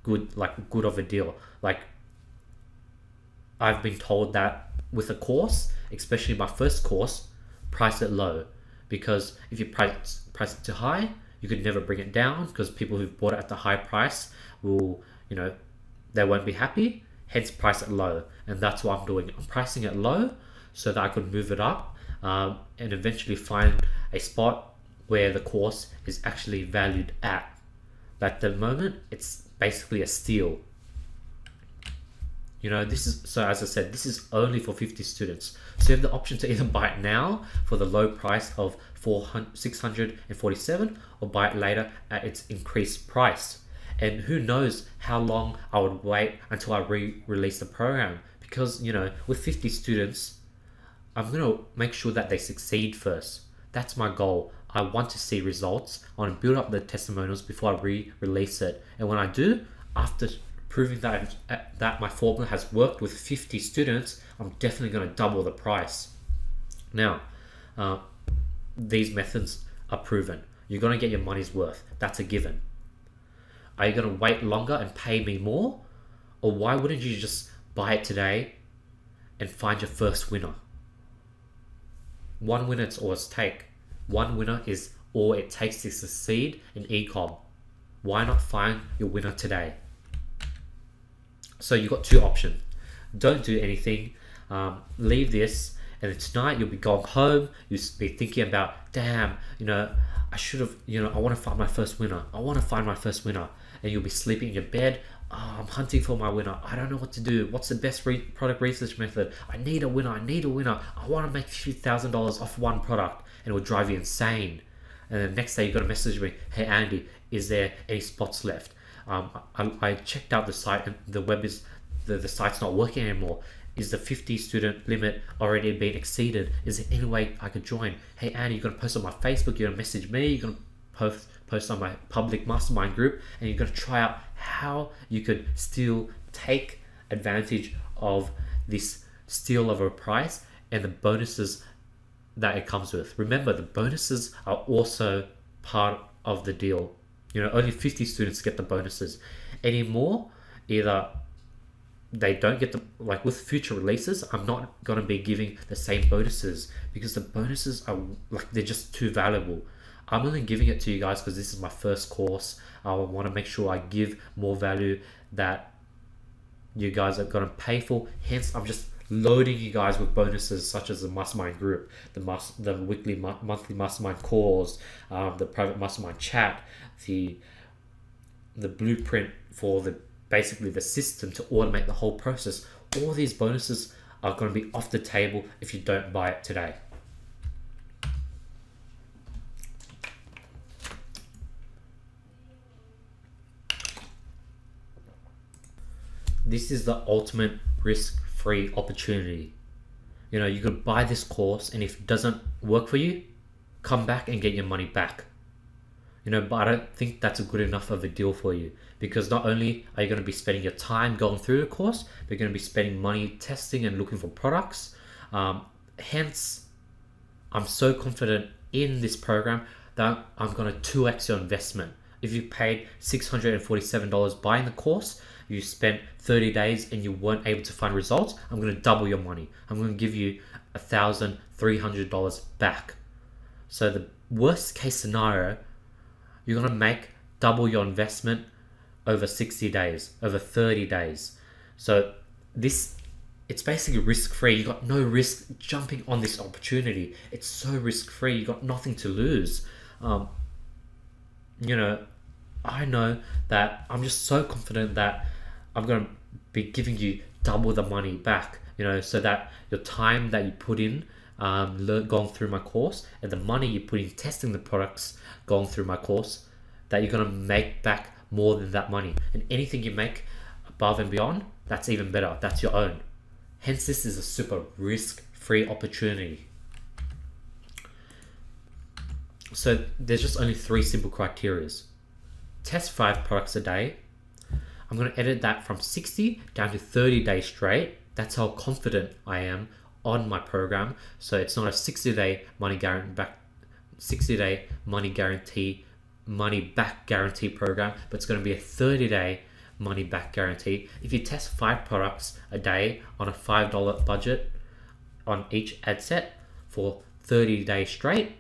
good, like good of a deal. Like, I've been told that with a course, especially my first course, price it low, because if you price, price it too high, you could never bring it down, because people who've bought it at the high price will, you know, they won't be happy. Hence, price it low. And that's what I'm doing. I'm pricing it low so that I could move it up um, and eventually find a spot where the course is actually valued at. But at the moment, it's basically a steal. You know, this is, so as I said, this is only for fifty students. So you have the option to either buy it now for the low price of six hundred forty-seven dollars or buy it later at its increased price. And who knows how long I would wait until I re-release the program, because, you know, with fifty students, I'm going to make sure that they succeed first. That's my goal. I want to see results. I want to build up the testimonials before I re-release it. And when I do, after proving that that my formula has worked with fifty students, I'm definitely going to double the price. Now, uh, these methods are proven. You're going to get your money's worth. That's a given. Are you going to wait longer and pay me more? Or why wouldn't you just buy it today and find your first winner? One winner it's all it's take. One winner is all it takes to succeed in e-com. Why not find your winner today? So you've got two options. Don't do anything, um, leave this, and tonight you'll be going home, you'll be thinking about, damn, you know, I should have, you know, I want to find my first winner. I want to find my first winner. And you'll be sleeping in your bed. Oh, I'm hunting for my winner. I don't know what to do. What's the best re product research method? I need a winner. I need a winner. I want to make fifty thousand dollars off one product. And it will drive you insane. And the next day you've got to message me, hey Andy, is there any spots left? Um, I, I checked out the site and the web is, the, the site's not working anymore. Is the fifty student limit already been exceeded? Is there any way I could join? Hey Andy, you're going to post on my Facebook, you're going to message me, you're going to post, post on my public mastermind group, and you're going to try out how you could still take advantage of this steal of a price and the bonuses that it comes with. Remember, the bonuses are also part of the deal. You know, only fifty students get the bonuses. Any more, either they don't get the, like with future releases, I'm not going to be giving the same bonuses, because the bonuses are like, they're just too valuable. I'm only giving it to you guys because this is my first course. I want to make sure I give more value that you guys are going to pay for. Hence, I'm just loading you guys with bonuses such as the mastermind group, the mas the weekly mo monthly mastermind calls, um, the private mastermind chat, the the blueprint for the basically the system to automate the whole process. All these bonuses are going to be off the table if you don't buy it today. This is the ultimate risk-free opportunity. You know, you could buy this course, and if it doesn't work for you, come back and get your money back. You know, but I don't think that's a good enough of a deal for you, because not only are you going to be spending your time going through the course, but you're going to be spending money testing and looking for products. Um, hence, I'm so confident in this program that I'm going to two X your investment. If you paid six hundred forty-seven dollars buying the course, you spent thirty days and you weren't able to find results, I'm going to double your money. I'm going to give you one thousand three hundred dollars back. So the worst case scenario, you're going to make double your investment over sixty days, over thirty days. So this, it's basically risk-free. You got no risk jumping on this opportunity. It's so risk-free. You got nothing to lose. Um, you know, I know that I'm just so confident that I'm going to be giving you double the money back, you know, so that your time that you put in um, learn, going through my course, and the money you put in testing the products going through my course, that you're going to make back more than that money. And anything you make above and beyond, that's even better. That's your own. Hence, this is a super risk-free opportunity. So there's just only three simple criterias. Test five products a day. I'm going to edit that from sixty down to thirty days straight. That's how confident I am on my program. So it's not a sixty day money guarantee back, sixty day money guarantee, money back guarantee program, but it's going to be a thirty day money back guarantee. If you test five products a day on a five dollar budget on each ad set for thirty days straight,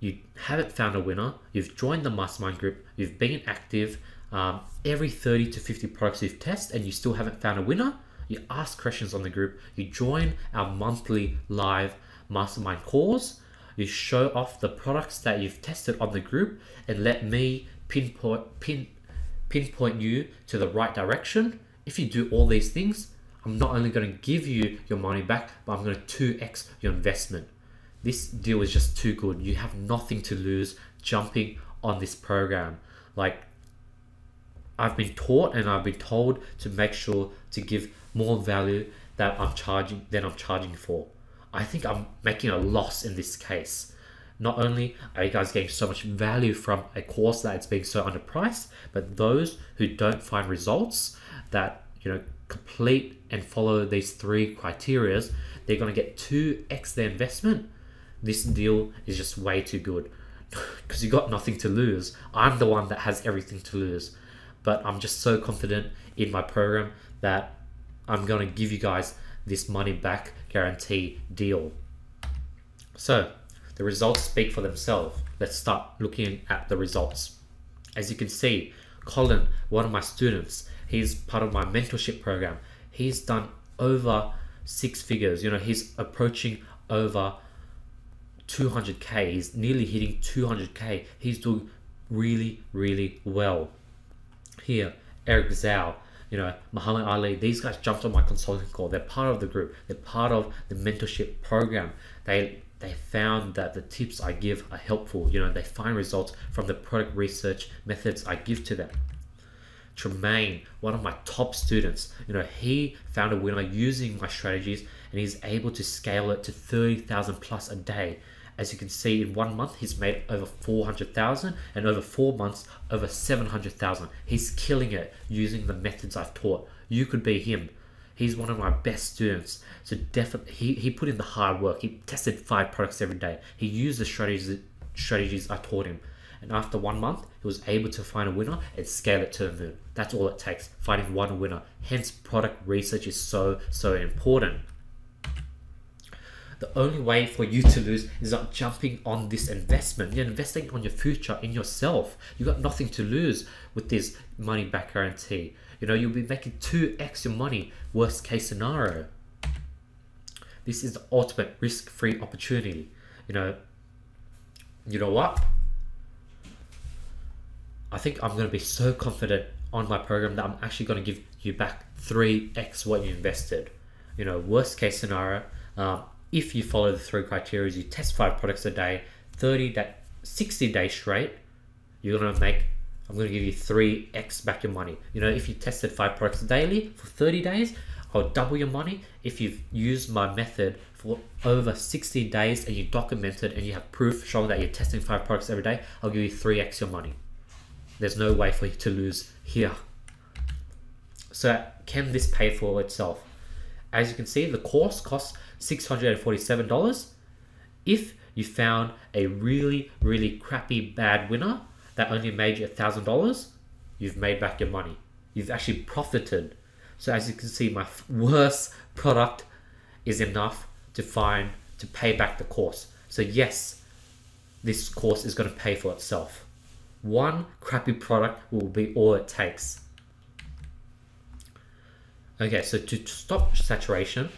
you haven't found a winner. You've joined the mastermind group. You've been active. Um, every thirty to fifty products you've tested and you still haven't found a winner, you ask questions on the group. You join our monthly live mastermind calls. You show off the products that you've tested on the group and let me pinpoint, pin, pinpoint you to the right direction. If you do all these things, I'm not only going to give you your money back, but I'm going to two X your investment. This deal is just too good. You have nothing to lose jumping on this program. Like, I've been taught and I've been told to make sure to give more value that I'm charging than I'm charging for. I think I'm making a loss in this case. Not only are you guys getting so much value from a course that it's being so underpriced, but those who don't find results that, you know, complete and follow these three criterias, they're going to get two X their investment. This deal is just way too good because you got nothing to lose. I'm the one that has everything to lose, but I'm just so confident in my program that I'm going to give you guys this money back guarantee deal. So the results speak for themselves. Let's start looking at the results. As you can see, Colin, one of my students, he's part of my mentorship program. He's done over six figures. You know, he's approaching over two hundred K. He's nearly hitting two hundred K. He's doing really, really well. Here, Eric Zhao, you know, Muhammad Ali, these guys jumped on my consulting call. They're part of the group. They're part of the mentorship program. They they found that the tips I give are helpful. You know, they find results from the product research methods I give to them. Tremaine, one of my top students, you know, he found a winner using my strategies and he's able to scale it to thirty thousand plus a day. As you can see, in one month, he's made over four hundred thousand, and over four months, over seven hundred thousand. He's killing it using the methods I've taught. You could be him. He's one of my best students. So definitely, he, he put in the hard work. He tested five products every day. He used the strategies, strategies I taught him. And after one month, he was able to find a winner and scale it to the moon. That's all it takes, finding one winner. Hence, product research is so, so important. The only way for you to lose is not jumping on this investment. You're investing on your future, in yourself. You've got nothing to lose with this money back guarantee. You know, you'll be making two X your money, worst case scenario. This is the ultimate risk-free opportunity. You know, you know what? I think I'm going to be so confident on my program that I'm actually going to give you back three X what you invested. You know, worst case scenario, um, if you follow the three criteria, you test five products a day, thirty day, sixty days straight, you're gonna make, I'm gonna give you three X back your money. You know, if you tested five products daily for thirty days, I'll double your money. If you've used my method for over sixty days and you documented and you have proof showing that you're testing five products every day, I'll give you three X your money. There's no way for you to lose here. So can this pay for itself? As you can see, the course costs six hundred forty-seven dollars. If you found a really, really crappy bad winner that only made you one thousand dollars, you've made back your money. You've actually profited. So as you can see, my worst product is enough to find, to pay back the course. So yes, this course is going to pay for itself. One crappy product will be all it takes. Okay, so to stop saturation,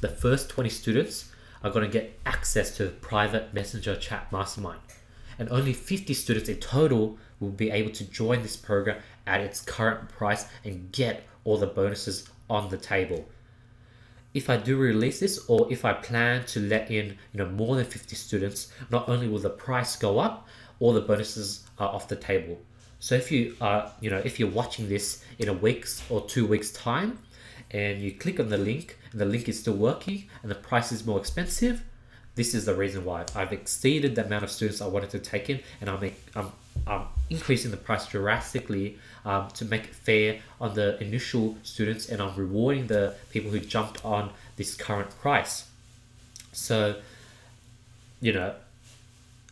the first twenty students are going to get access to a private messenger chat mastermind. and only fifty students in total will be able to join this program at its current price and get all the bonuses on the table. If I do release this, or if I plan to let in, you know, more than fifty students, not only will the price go up, all the bonuses are off the table. So if you are, you know, if you're watching this in a week's or two weeks time, and you click on the link, and the link is still working, and the price is more expensive, this is the reason why. I've exceeded the amount of students I wanted to take in, and I'm I'm, I'm increasing the price drastically um, to make it fair on the initial students, and I'm rewarding the people who jumped on this current price. So, you know,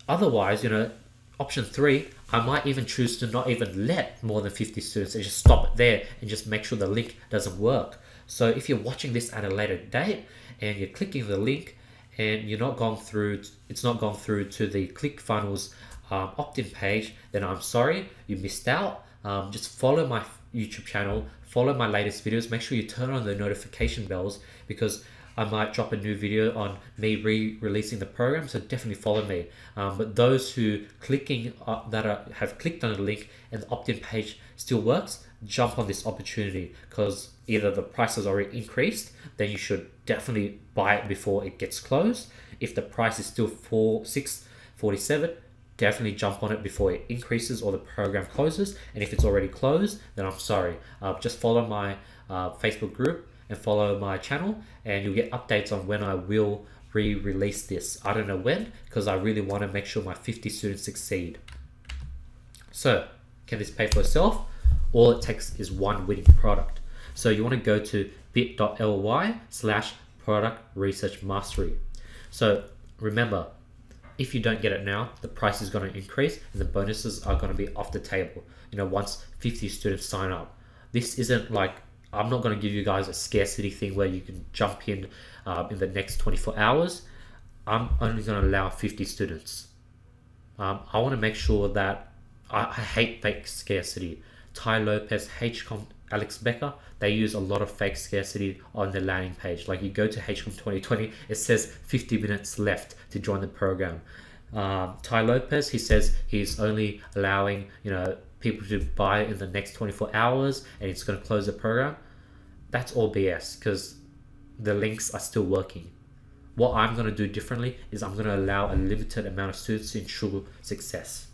otherwise, you know, option three, I might even choose to not even let more than fifty students and just stop it there and just make sure the link doesn't work. So if you're watching this at a later date and you're clicking the link and you're not gone through, it's not gone through to the ClickFunnels um, opt-in page, then I'm sorry, you missed out. Um, just follow my YouTube channel, follow my latest videos, make sure you turn on the notification bells, because I might drop a new video on me re-releasing the program, so definitely follow me. Um, but those who clicking uh, that are, have clicked on the link and the opt-in page still works, jump on this opportunity, because either the price has already increased, then you should definitely buy it before it gets closed. If the price is still four six forty-seven, definitely jump on it before it increases or the program closes. And if it's already closed, then I'm sorry. Uh, just follow my uh, Facebook group and follow my channel, and you'll get updates on when I will re-release this. I don't know when, because I really want to make sure my fifty students succeed. So can this pay for itself? All it takes is one winning product. So you want to go to bit.ly slash product research mastery. So remember, if you don't get it now, the price is going to increase and the bonuses are going to be off the table, you know, once fifty students sign up. This isn't like, I'm not going to give you guys a scarcity thing where you can jump in uh, in the next twenty-four hours. I'm only going to allow fifty students. Um, I want to make sure that I, I hate fake scarcity. Tai Lopez, H COM, Alex Becker, they use a lot of fake scarcity on their landing page. Like, you go to H COM twenty twenty, it says fifty minutes left to join the program. Um, Tai Lopez, he says he's only allowing, you know, people to buy in the next twenty-four hours and it's going to close the program. That's all B S, because the links are still working. What I'm going to do differently is I'm going to allow a limited amount of students to ensure success.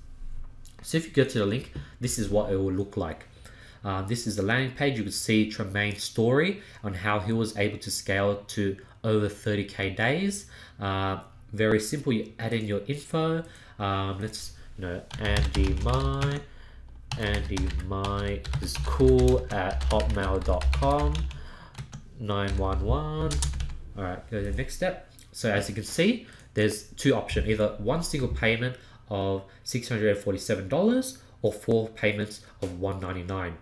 So if you go to the link, this is what it will look like. Uh, this is the landing page. You can see Tremaine's story on how he was able to scale to over thirty K days. Uh, very simple. You add in your info. Um, let's, you know, Andy Mai. Andy Mai is cool at hotmail dot com nine one one. All right, go to the next step. So as you can see, there's two options, either one single payment of six hundred forty-seven dollars or four payments of one ninety-nine.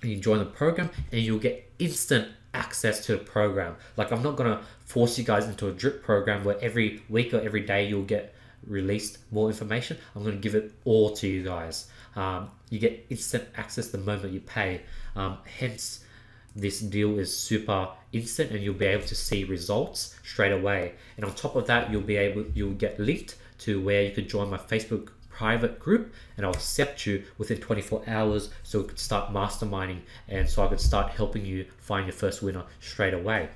You join the program and you'll get instant access to the program. Like, I'm not gonna force you guys into a drip program where every week or every day you'll get released more information. I'm going to give it all to you guys. Um, you get instant access the moment you pay. Um, hence, this deal is super instant, and you'll be able to see results straight away. And on top of that, you'll be able, you'll get linked to where you could join my Facebook private group, and I'll accept you within twenty-four hours, so we could start masterminding, and so I could start helping you find your first winner straight away.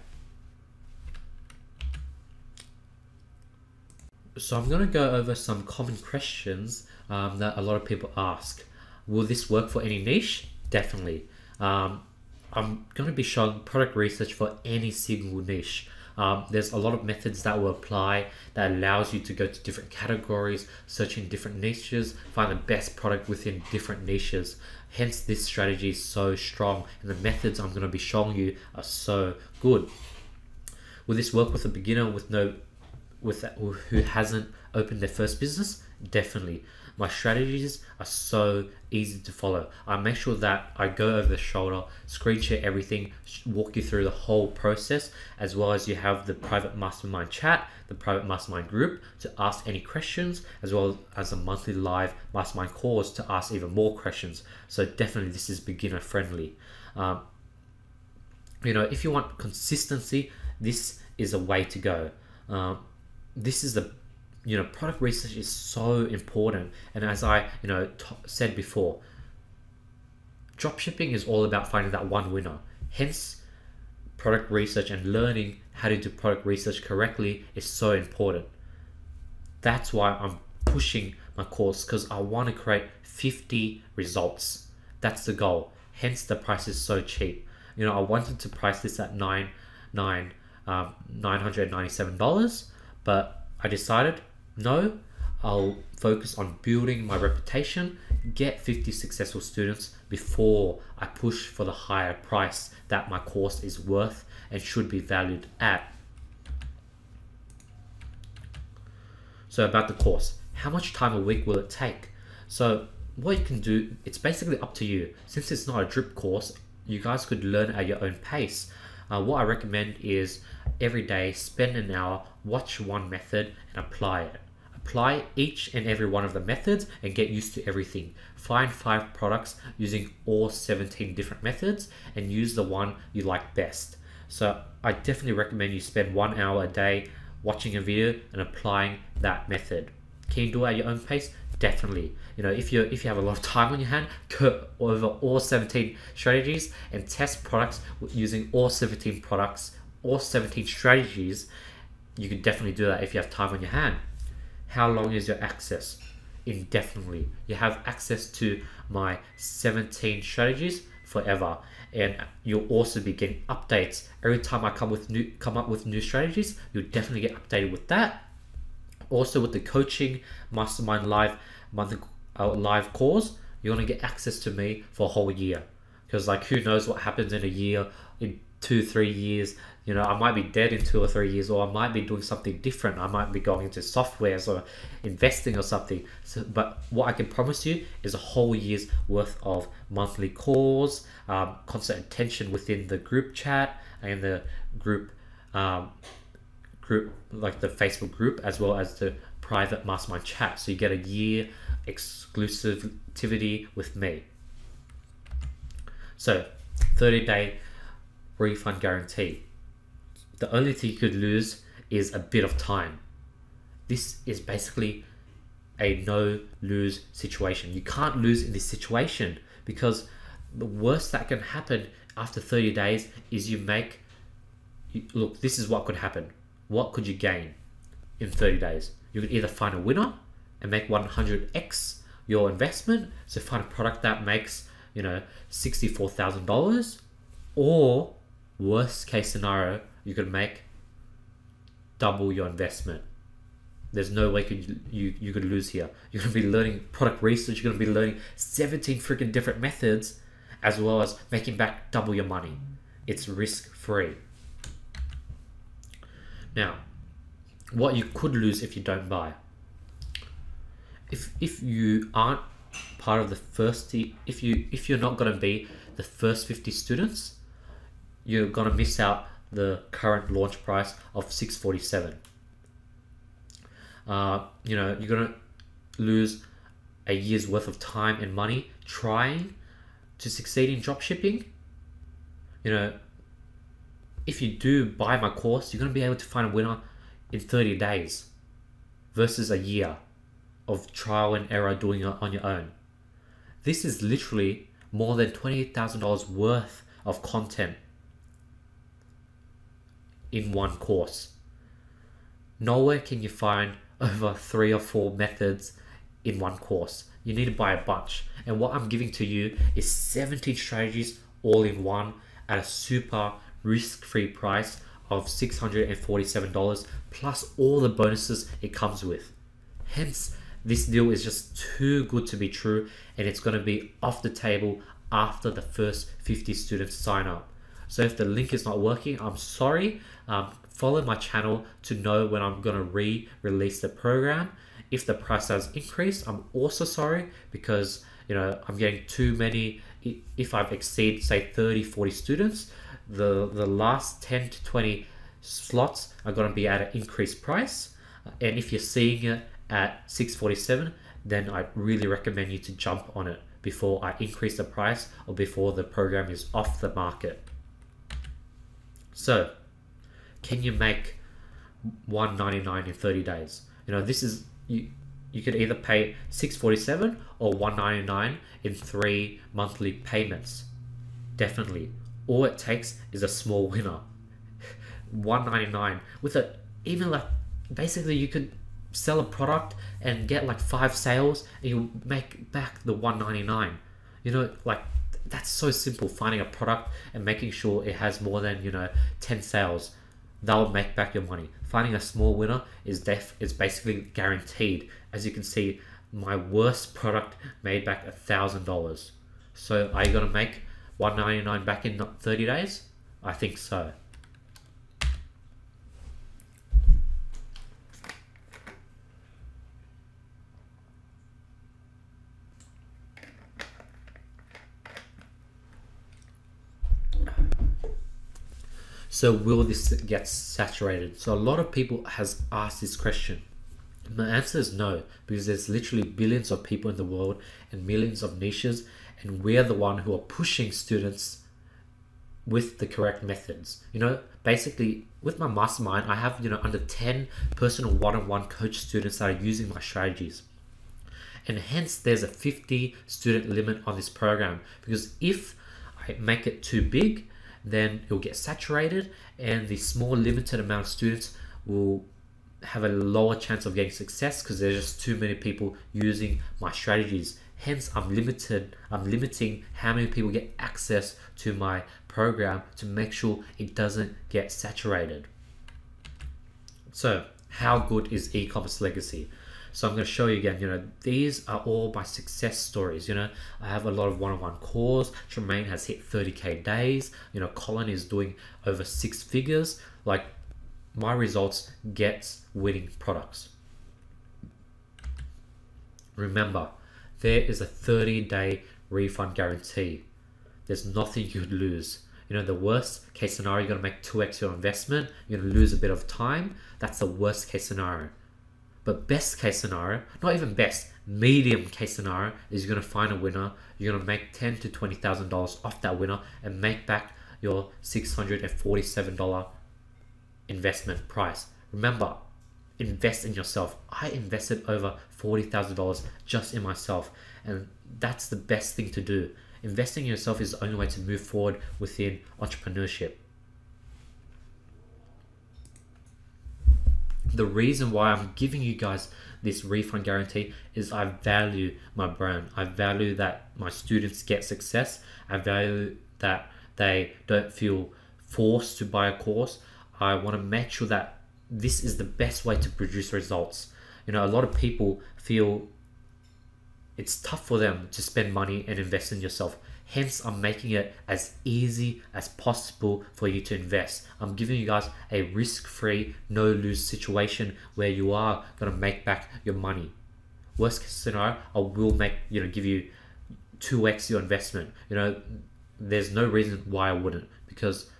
So I'm going to go over some common questions um, that a lot of people ask. Will this work for any niche? Definitely. Um, I'm going to be showing product research for any single niche. Um, there's a lot of methods that will apply that allows you to go to different categories, search in different niches, find the best product within different niches. Hence, this strategy is so strong, and the methods I'm going to be showing you are so good. Will this work with a beginner with no with that, who hasn't opened their first business? Definitely. My strategies are so easy to follow. I make sure that I go over the shoulder, screen share everything, walk you through the whole process, as well as you have the private mastermind chat, the private mastermind group to ask any questions, as well as a monthly live mastermind calls to ask even more questions. So definitely this is beginner friendly. Um, you know, if you want consistency, this is a way to go. Um, This is the you know, product research is so important. And as I, you know, t said before, dropshipping is all about finding that one winner. Hence, product research and learning how to do product research correctly is so important. That's why I'm pushing my course, because I want to create fifty results. That's the goal. Hence, the price is so cheap. You know, I wanted to price this at nine, nine, um, nine hundred ninety-seven dollars, but I decided no. I'll focus on building my reputation, get fifty successful students before I push for the higher price that my course is worth and should be valued at. So about the course, how much time a week will it take? So what you can do, it's basically up to you. Since it's not a drip course, you guys could learn at your own pace. Uh, what I recommend is every day, spend an hour, watch one method and apply it. Apply each and every one of the methods and get used to everything. Find five products using all seventeen different methods and use the one you like best. So I definitely recommend you spend one hour a day watching a video and applying that method. Can you do it at your own pace? Definitely. You know, if you if you have a lot of time on your hand, go over all seventeen strategies and test products using all seventeen products, all seventeen strategies. You can definitely do that if you have time on your hand. How long is your access? Indefinitely. You have access to my seventeen strategies forever, and you'll also be getting updates every time I come with new come up with new strategies. You'll definitely get updated with that. Also, with the coaching mastermind live monthly uh, live course, you're gonna get access to me for a whole year. Because like, who knows what happens in a year? In two, three years, you know, I might be dead in two or three years, or I might be doing something different. I might be going into softwares or investing or something. So, but what I can promise you is a whole year's worth of monthly calls, um, constant attention within the group chat and the group, um, group like the Facebook group, as well as the private mastermind chat. So you get a year exclusivity with me. So thirty day refund guarantee. The only thing you could lose is a bit of time. This is basically a no lose situation. You can't lose in this situation, because the worst that can happen after thirty days is you make, you, look, this is what could happen. What could you gain in thirty days? You could either find a winner and make one hundred X your investment. So find a product that makes, you know, sixty-four thousand dollars, or worst case scenario, you could make double your investment. There's no way could you, you could lose here. You're gonna be learning product research, you're gonna be learning seventeen freaking different methods, as well as making back double your money. It's risk-free. Now, what you could lose if you don't buy. If, if you aren't part of the first, if, you, if you're not gonna be the first fifty students, you're gonna miss out the current launch price of six forty-seven. Uh, you know, you're gonna lose a year's worth of time and money trying to succeed in dropshipping. You know, if you do buy my course, you're gonna be able to find a winner in thirty days versus a year of trial and error doing it on your own. This is literally more than twenty thousand dollars worth of content in one course. Nowhere can you find over three or four methods in one course. You need to buy a bunch. And what I'm giving to you is seventeen strategies all in one at a super risk-free price of six hundred forty-seven dollars plus all the bonuses it comes with. Hence, this deal is just too good to be true, and it's gonna be off the table after the first fifty students sign up. So if the link is not working, I'm sorry. Um, follow my channel to know when I'm gonna re-release the program. If the price has increased, I'm also sorry, because you know I'm getting too many. If I've exceeded say thirty, forty students, the the last ten to twenty slots are gonna be at an increased price. And if you're seeing it at six forty-seven, then I really recommend you to jump on it before I increase the price or before the program is off the market. So, can you make one ninety-nine in thirty days? You know, this is, you, you could either pay six forty-seven or one ninety-nine in three monthly payments. Definitely. All it takes is a small winner. one ninety-nine with a, even like, basically you could sell a product and get like five sales and you make back the one ninety-nine. You know, like, that's so simple, finding a product and making sure it has more than, you know, ten sales. That'll make back your money. Finding a small winner is def is basically guaranteed. As you can see, my worst product made back a thousand dollars. So are you gonna make one ninety-nine back in thirty days? I think so. So will this get saturated? So a lot of people has asked this question. My answer is no, because there's literally billions of people in the world and millions of niches, and we're the one who are pushing students with the correct methods. You know, basically with my mastermind, I have, you know, under ten personal one-on-one coach students that are using my strategies. And hence there's a fifty student limit on this program, because if I make it too big, then it'll get saturated and the small limited amount of students will have a lower chance of getting success because there's just too many people using my strategies. Hence, I'm limited, I'm limiting how many people get access to my program to make sure it doesn't get saturated. So how good is E-commerce Legacy? So I'm going to show you again, you know, these are all my success stories. You know, I have a lot of one-on-one calls. Tremaine has hit thirty K days. You know, Colin is doing over six figures. Like, my results gets winning products. Remember, there is a thirty day refund guarantee. There's nothing you could lose. You know, the worst case scenario, you're going to make two X your investment. You're going to lose a bit of time. That's the worst case scenario. But best case scenario, not even best, medium case scenario, is you're gonna find a winner, you're gonna make ten to twenty thousand dollars off that winner and make back your six hundred and forty-seven dollar investment price. Remember, invest in yourself. I invested over forty thousand dollars just in myself, and that's the best thing to do. Investing in yourself is the only way to move forward within entrepreneurship. The reason why I'm giving you guys this refund guarantee is I value my brand. I value that my students get success. I value that they don't feel forced to buy a course. I want to make sure that this is the best way to produce results. You know, a lot of people feel it's tough for them to spend money and invest in yourself. Hence, I'm making it as easy as possible for you to invest. I'm giving you guys a risk-free, no-lose situation where you are going to make back your money. Worst case scenario, I will make, you know, give you two X your investment. You know, there's no reason why I wouldn't, because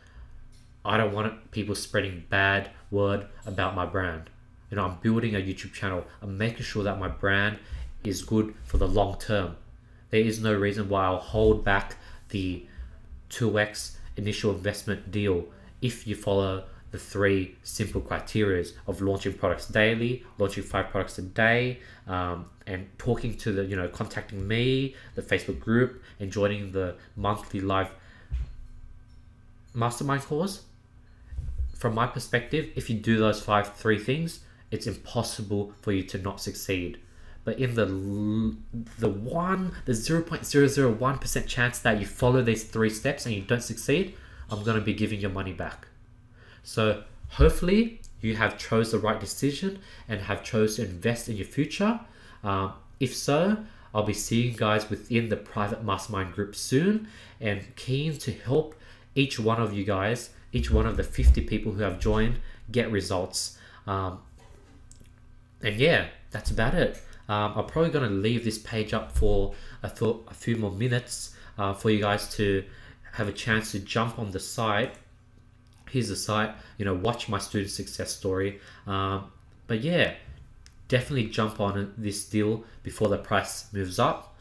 I don't want people spreading bad word about my brand. You know, I'm building a YouTube channel. I'm making sure that my brand is good for the long term. There is no reason why I'll hold back the two X initial investment deal if you follow the three simple criteria of launching products daily, launching five products a day, um, and talking to the, you know, contacting me, the Facebook group, and joining the monthly live mastermind course. From my perspective, if you do those five, three things, it's impossible for you to not succeed. But in the the one, the zero point zero zero one percent chance that you follow these three steps and you don't succeed, I'm gonna be giving your money back. So hopefully you have chose the right decision and have chose to invest in your future. Um, if so, I'll be seeing you guys within the private mastermind group soon, and keen to help each one of you guys, each one of the fifty people who have joined, get results. Um, and yeah, that's about it. Um, I'm probably going to leave this page up for a, thought, a few more minutes uh, for you guys to have a chance to jump on the site. Here's the site, you know, watch my student success story. Um, but yeah, definitely jump on this deal before the price moves up,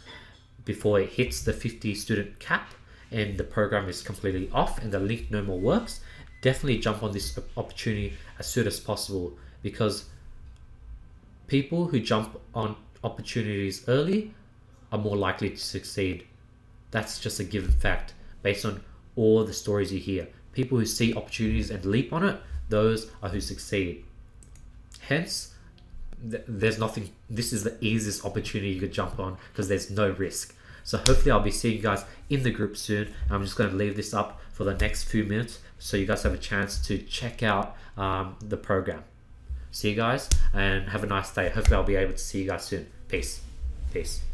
before it hits the fifty student cap and the program is completely off and the link no more works. Definitely jump on this opportunity as soon as possible, because People who jump on opportunities early are more likely to succeed. That's just a given fact based on all the stories you hear. People who see opportunities and leap on it, those are who succeed. Hence, th there's nothing, this is the easiest opportunity you could jump on because there's no risk. So hopefully I'll be seeing you guys in the group soon. And I'm just going to leave this up for the next few minutes so you guys have a chance to check out um, the program. See you guys and have a nice day. Hopefully I'll be able to see you guys soon. Peace. Peace.